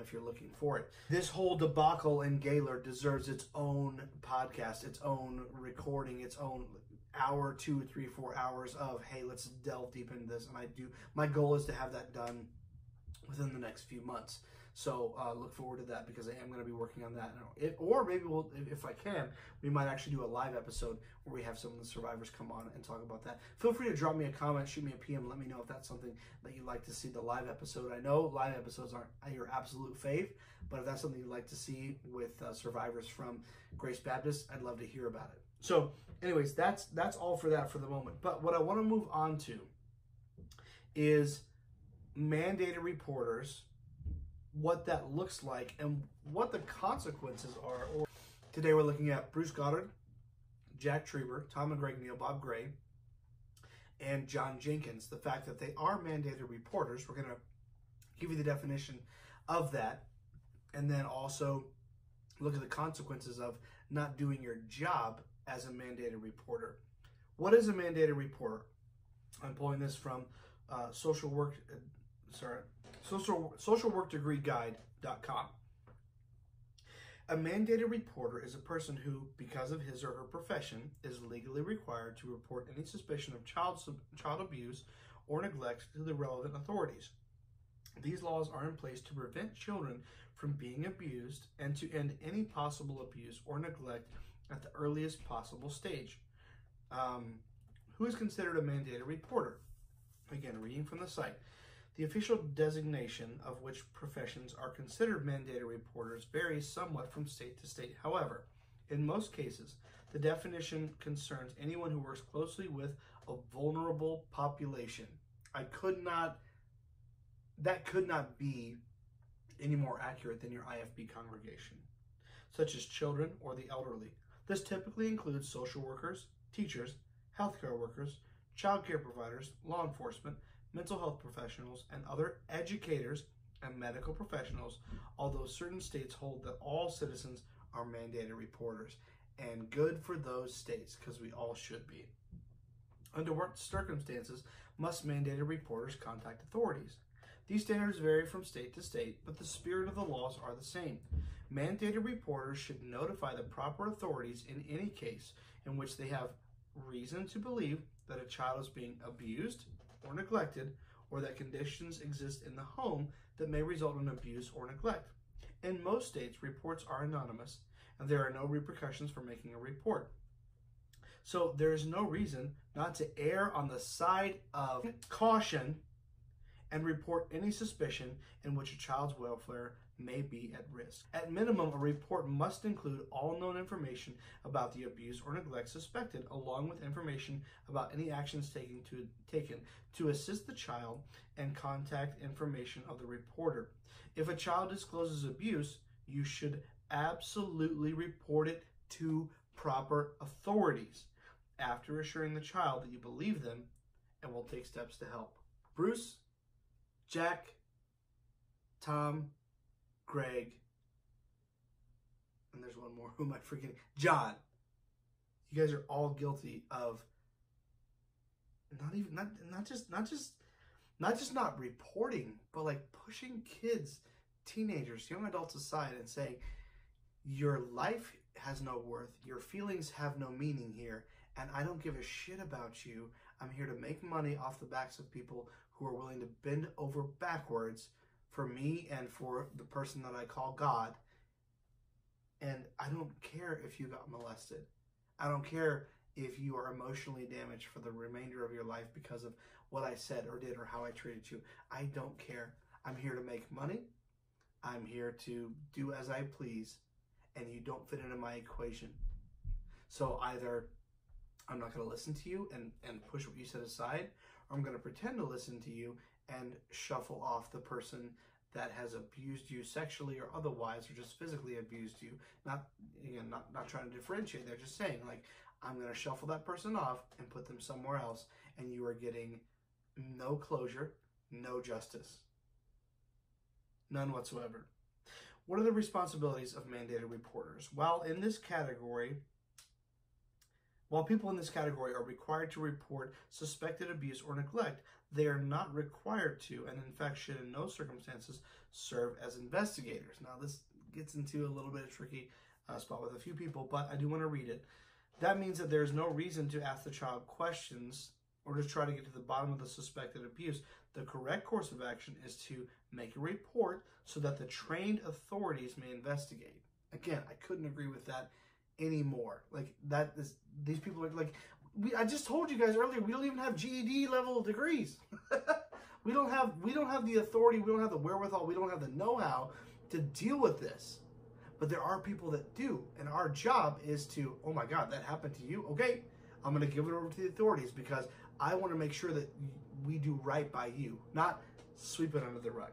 if you're looking for it. This whole debacle in Gaylord deserves its own podcast, its own recording, its own hour, 2, 3, 4 hours of, hey, let's delve deep into this. And my goal is to have that done within the next few months. So look forward to that, because I am going to be working on that. Or maybe we'll, if I can, we might actually do a live episode where we have some of the survivors come on and talk about that. Feel free to drop me a comment, shoot me a PM, let me know if that's something that you'd like to see, the live episode. I know live episodes aren't your absolute fave, but if that's something you'd like to see with survivors from Grace Baptist, I'd love to hear about it. So anyways, that's all for that for the moment. But what I want to move on to is mandated reporters, what that looks like, and what the consequences are. Today we're looking at Bruce Goddard, Jack Trieber, Tom and Greg Neal, Bob Gray, and John Jenkins. The fact that they are mandated reporters, we're going to give you the definition of that, and then also look at the consequences of not doing your job as a mandated reporter. What is a mandated reporter? I'm pulling this from socialworkdegreeguide.com. A mandated reporter is a person who, because of his or her profession, is legally required to report any suspicion of child abuse or neglect to the relevant authorities. These laws are in place to prevent children from being abused and to end any possible abuse or neglect at the earliest possible stage. Who is considered a mandated reporter? Again, reading from the site. The official designation of which professions are considered mandated reporters varies somewhat from state to state. However, in most cases, the definition concerns anyone who works closely with a vulnerable population. That could not be any more accurate than your IFB congregation, such as children or the elderly. This typically includes social workers, teachers, healthcare workers, child care providers, law enforcement, mental health professionals, and other educators and medical professionals, although certain states hold that all citizens are mandated reporters. And good for those states, because we all should be. Under what circumstances must mandated reporters contact authorities? These standards vary from state to state, but the spirit of the laws are the same. Mandated reporters should notify the proper authorities in any case in which they have reason to believe that a child is being abused or neglected, or that conditions exist in the home that may result in abuse or neglect. In most states, reports are anonymous, and there are no repercussions for making a report. So there is no reason not to err on the side of caution and report any suspicion in which a child's welfare may be at risk. At minimum, a report must include all known information about the abuse or neglect suspected, along with information about any actions taken to assist the child and contact information of the reporter. If a child discloses abuse, you should absolutely report it to proper authorities after assuring the child that you believe them and will take steps to help. Bruce, Jack, Tom, Greg, and there's one more. Who am I forgetting? John. You guys are all guilty of not just not reporting, but like pushing kids, teenagers, young adults aside and saying, your life has no worth, your feelings have no meaning here, and I don't give a shit about you. I'm here to make money off the backs of people who are willing to bend over backwards for me and for the person that I call God. And I don't care if you got molested. I don't care if you are emotionally damaged for the remainder of your life because of what I said or did or how I treated you. I don't care. I'm here to make money. I'm here to do as I please. And you don't fit into my equation. So either I'm not going to listen to you and push what you set aside, or I'm going to pretend to listen to you and shuffle off the person that has abused you sexually or otherwise, or just physically abused you. Not trying to differentiate. They're just saying, like, I'm going to shuffle that person off and put them somewhere else, and you are getting no closure, no justice. None whatsoever. What are the responsibilities of mandated reporters? Well, in this category, While people in this category are required to report suspected abuse or neglect, they are not required to, and in fact should in no circumstances serve as investigators. Now this gets into a little bit of tricky spot with a few people, but I do want to read it. That means that there is no reason to ask the child questions or to try to get to the bottom of the suspected abuse. The correct course of action is to make a report so that the trained authorities may investigate. Again, I couldn't agree with that anymore. Like that is, these people are like, I just told you guys earlier, we don't even have GED level degrees. we don't have the authority, we don't have the wherewithal, we don't have the know-how to deal with this. But there are people that do, and our job is to, oh my God, that happened to you? Okay, I'm gonna give it over to the authorities because I wanna make sure that we do right by you, not sweep it under the rug.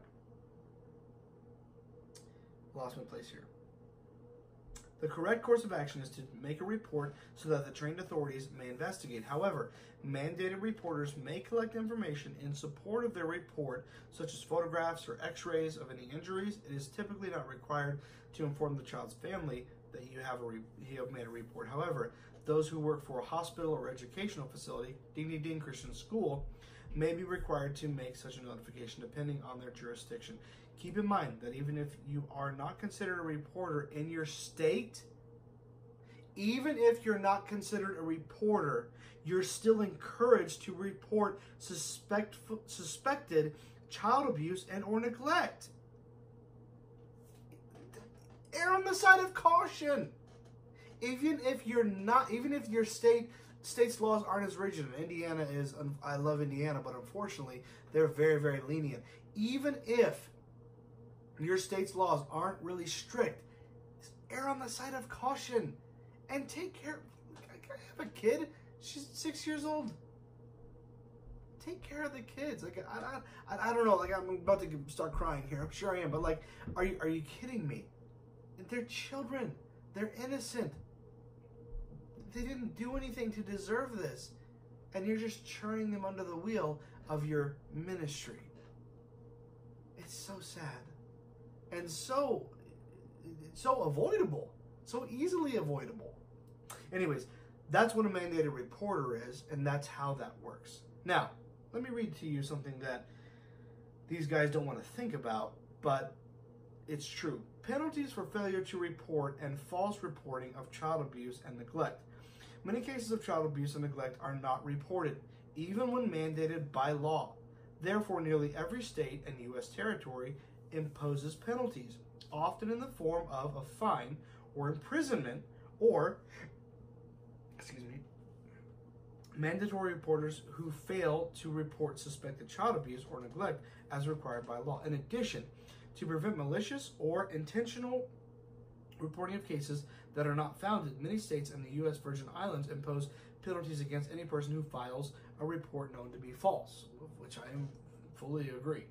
Lost my place here. The correct course of action is to make a report so that the trained authorities may investigate. However, mandated reporters may collect information in support of their report, such as photographs or x-rays of any injuries. It is typically not required to inform the child's family that you have made a report. However, those who work for a hospital or educational facility, ding Christian school, may be required to make such a notification depending on their jurisdiction. Keep in mind that even if you are not considered a reporter in your state, even if you're not considered a reporter, you're still encouraged to report suspected child abuse and or neglect. Err on the side of caution. Even if you're not, even if your state's laws aren't as rigid, and Indiana is, I love Indiana, but unfortunately, they're very, very lenient. Even if your state's laws aren't really strict, err on the side of caution and take care. I have a kid. She's 6 years old. Take care of the kids. Like I don't know. Like I'm about to start crying here. I'm sure I am. But like, are you kidding me? They're children. They're innocent. They didn't do anything to deserve this. And you're just churning them under the wheel of your ministry. It's so sad. And so avoidable. So easily avoidable. Anyways, that's what a mandated reporter is, and that's how that works. Now, let me read to you something that these guys don't want to think about, but it's true. Penalties for failure to report and false reporting of child abuse and neglect. Many cases of child abuse and neglect are not reported, even when mandated by law. Therefore, nearly every state and U.S. territory imposes penalties, often in the form of a fine or imprisonment or, excuse me, mandatory reporters who fail to report suspected child abuse or neglect as required by law. In addition, to prevent malicious or intentional reporting of cases that are not founded, many states and the U.S. Virgin Islands impose penalties against any person who files a report known to be false, which I fully agree.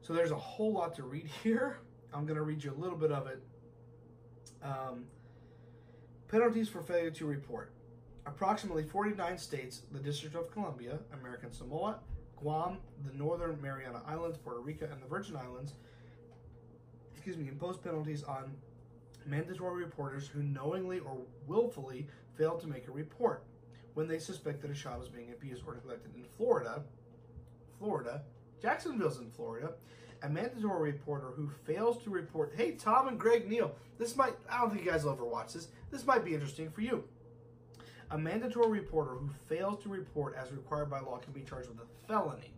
So there's a whole lot to read here. I'm going to read you a little bit of it. Penalties for failure to report. Approximately 49 states, the District of Columbia, American Samoa, Guam, the Northern Mariana Islands, Puerto Rico, and the Virgin Islands, excuse me, impose penalties on mandatory reporters who knowingly or willfully fail to make a report when they suspect that a child is being abused or neglected. In Florida, Jacksonville's in Florida, a mandatory reporter who fails to report, hey, Tom and Greg Neal, this might, I don't think you guys will ever watch this, this might be interesting for you. A mandatory reporter who fails to report as required by law can be charged with a felony.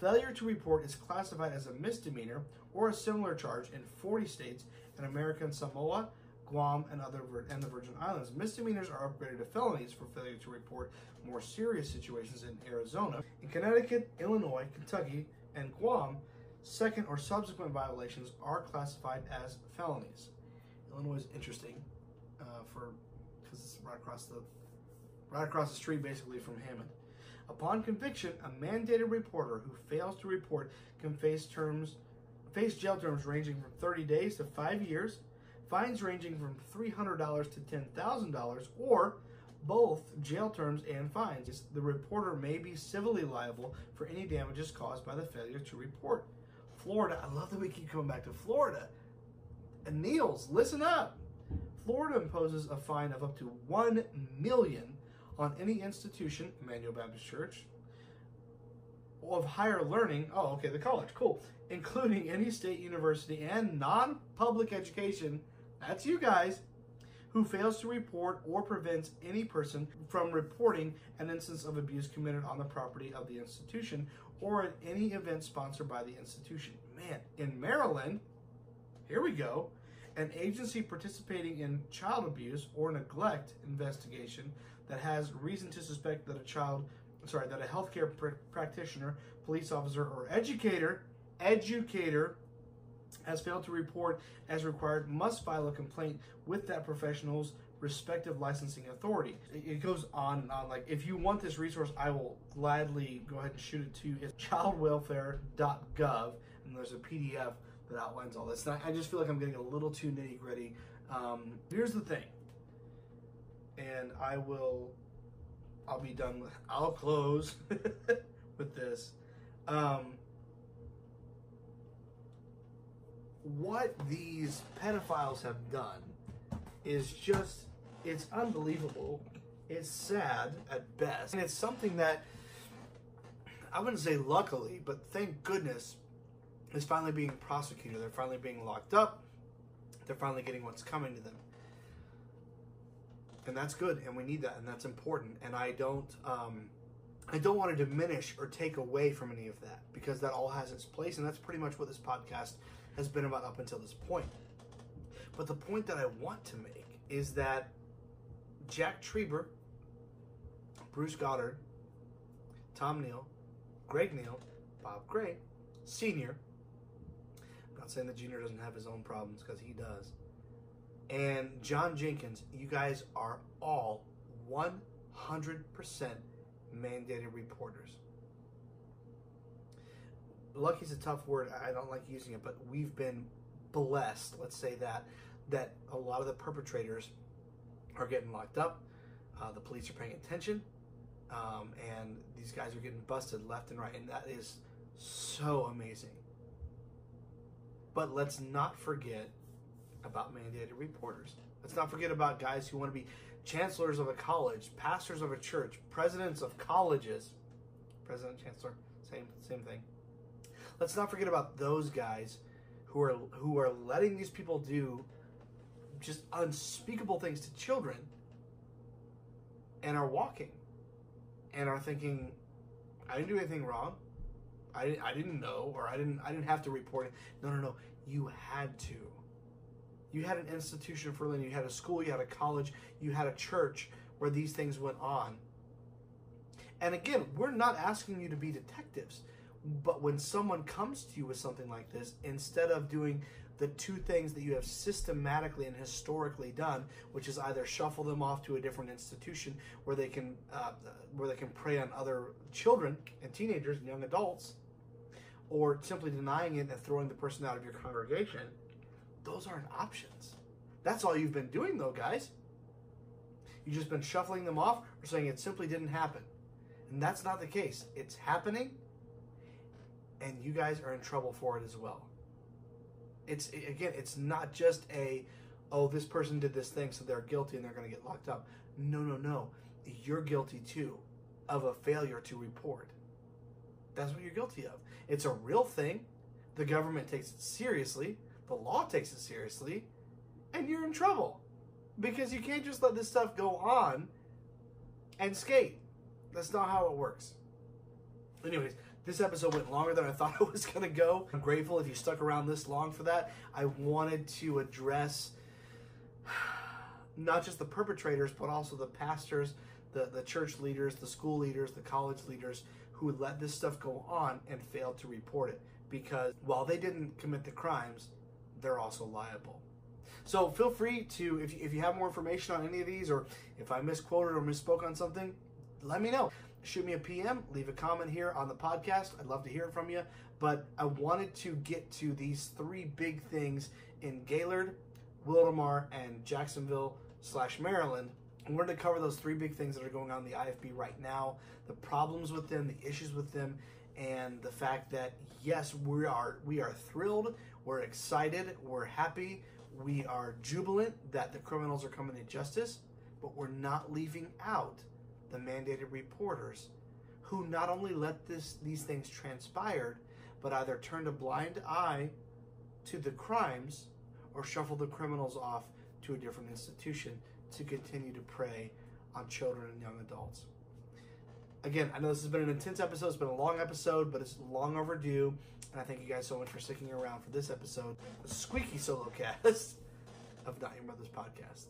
Failure to report is classified as a misdemeanor or a similar charge in 40 states and American Samoa, Guam, and the Virgin Islands. Misdemeanors are upgraded to felonies for failure to report more serious situations in Arizona. In Connecticut, Illinois, Kentucky, and Guam, second or subsequent violations are classified as felonies. Illinois is interesting because it's right across the street basically from Hammond. Upon conviction, a mandated reporter who fails to report can face jail terms ranging from 30 days to 5 years, fines ranging from $300 to $10,000, or both jail terms and fines. The reporter may be civilly liable for any damages caused by the failure to report. Florida, I love that we keep coming back to Florida. And Niels, listen up. Florida imposes a fine of up to $1 million on any institution, Emmanuel Baptist Church, of higher learning, oh, okay, the college, cool, including any state university and non-public education, that's you guys, who fails to report or prevents any person from reporting an instance of abuse committed on the property of the institution or at any event sponsored by the institution. Man, in Maryland, here we go, an agency participating in child abuse or neglect investigation that has reason to suspect that a healthcare practitioner, police officer, or educator has failed to report as required must file a complaint with that professional's respective licensing authority. It goes on and on. Like, if you want this resource, I will gladly go ahead and shoot it to you. It's childwelfare.gov, and there's a PDF that outlines all this. And I just feel like I'm getting a little too nitty gritty. Here's the thing, and I'll be done with, I'll close with this. What these pedophiles have done is just, it's unbelievable. It's sad at best. And it's something that, I wouldn't say luckily, but thank goodness, is finally being prosecuted. They're finally being locked up. They're finally getting what's coming to them. And that's good, and we need that, and that's important. And I don't want to diminish or take away from any of that, because that all has its place, and that's pretty much what this podcast has been about up until this point. But the point that I want to make is that Jack Trieber, Bruce Goddard, Tom Neal, Greg Neal, Bob Gray, Senior, I'm not saying that Junior doesn't have his own problems, because he does, and John Jenkins, you guys are all 100% mandated reporters. Lucky's a tough word. I don't like using it, but we've been blessed, let's say that a lot of the perpetrators are getting locked up. The police are paying attention, and these guys are getting busted left and right, and that is so amazing. But let's not forget about mandated reporters. Let's not forget about guys who want to be chancellors of a college, pastors of a church, presidents of colleges, president, chancellor, same thing. Let's not forget about those guys who are letting these people do just unspeakable things to children, and are walking and are thinking, I didn't do anything wrong. I didn't know, or I didn't have to report it. No, you had to. You had an institution for learning. You had a school, you had a college, you had a church where these things went on. And again, we're not asking you to be detectives, but when someone comes to you with something like this, instead of doing the two things that you have systematically and historically done, which is either shuffle them off to a different institution where they can prey on other children and teenagers and young adults, or simply denying it and throwing the person out of your congregation, those aren't options. That's all you've been doing, though, guys. You've just been shuffling them off or saying it simply didn't happen. And that's not the case. It's happening, and you guys are in trouble for it as well. It's, again, it's not just this person did this thing, so they're guilty and they're going to get locked up. No. You're guilty, too, of a failure to report. That's what you're guilty of. It's a real thing. The government takes it seriously. The law takes it seriously, and you're in trouble, because you can't just let this stuff go on and skate. That's not how it works. Anyways, this episode went longer than I thought it was going to go. I'm grateful if you stuck around this long for that. I wanted to address not just the perpetrators, but also the pastors, the church leaders, the school leaders, the college leaders who let this stuff go on and failed to report it, because while they didn't commit the crimes, they're also liable. So feel free to, if you have more information on any of these, or if I misquoted or misspoke on something, let me know. Shoot me a PM, leave a comment here on the podcast. I'd love to hear from you. But I wanted to get to these three big things in Gaylord, Wildomar, and Jacksonville/Maryland. And we're going to cover those three big things that are going on in the IFB right now, the problems with them, the issues with them, and the fact that, yes, we are thrilled, we're excited, we're happy, we are jubilant that the criminals are coming to justice, but we're not leaving out the mandated reporters, who not only let these things transpire, but either turned a blind eye to the crimes or shuffled the criminals off to a different institution to continue to prey on children and young adults. Again, I know this has been an intense episode. It's been a long episode, but it's long overdue. And I thank you guys so much for sticking around for this episode, the squeaky solo cast of Not Your Mother's Podcast.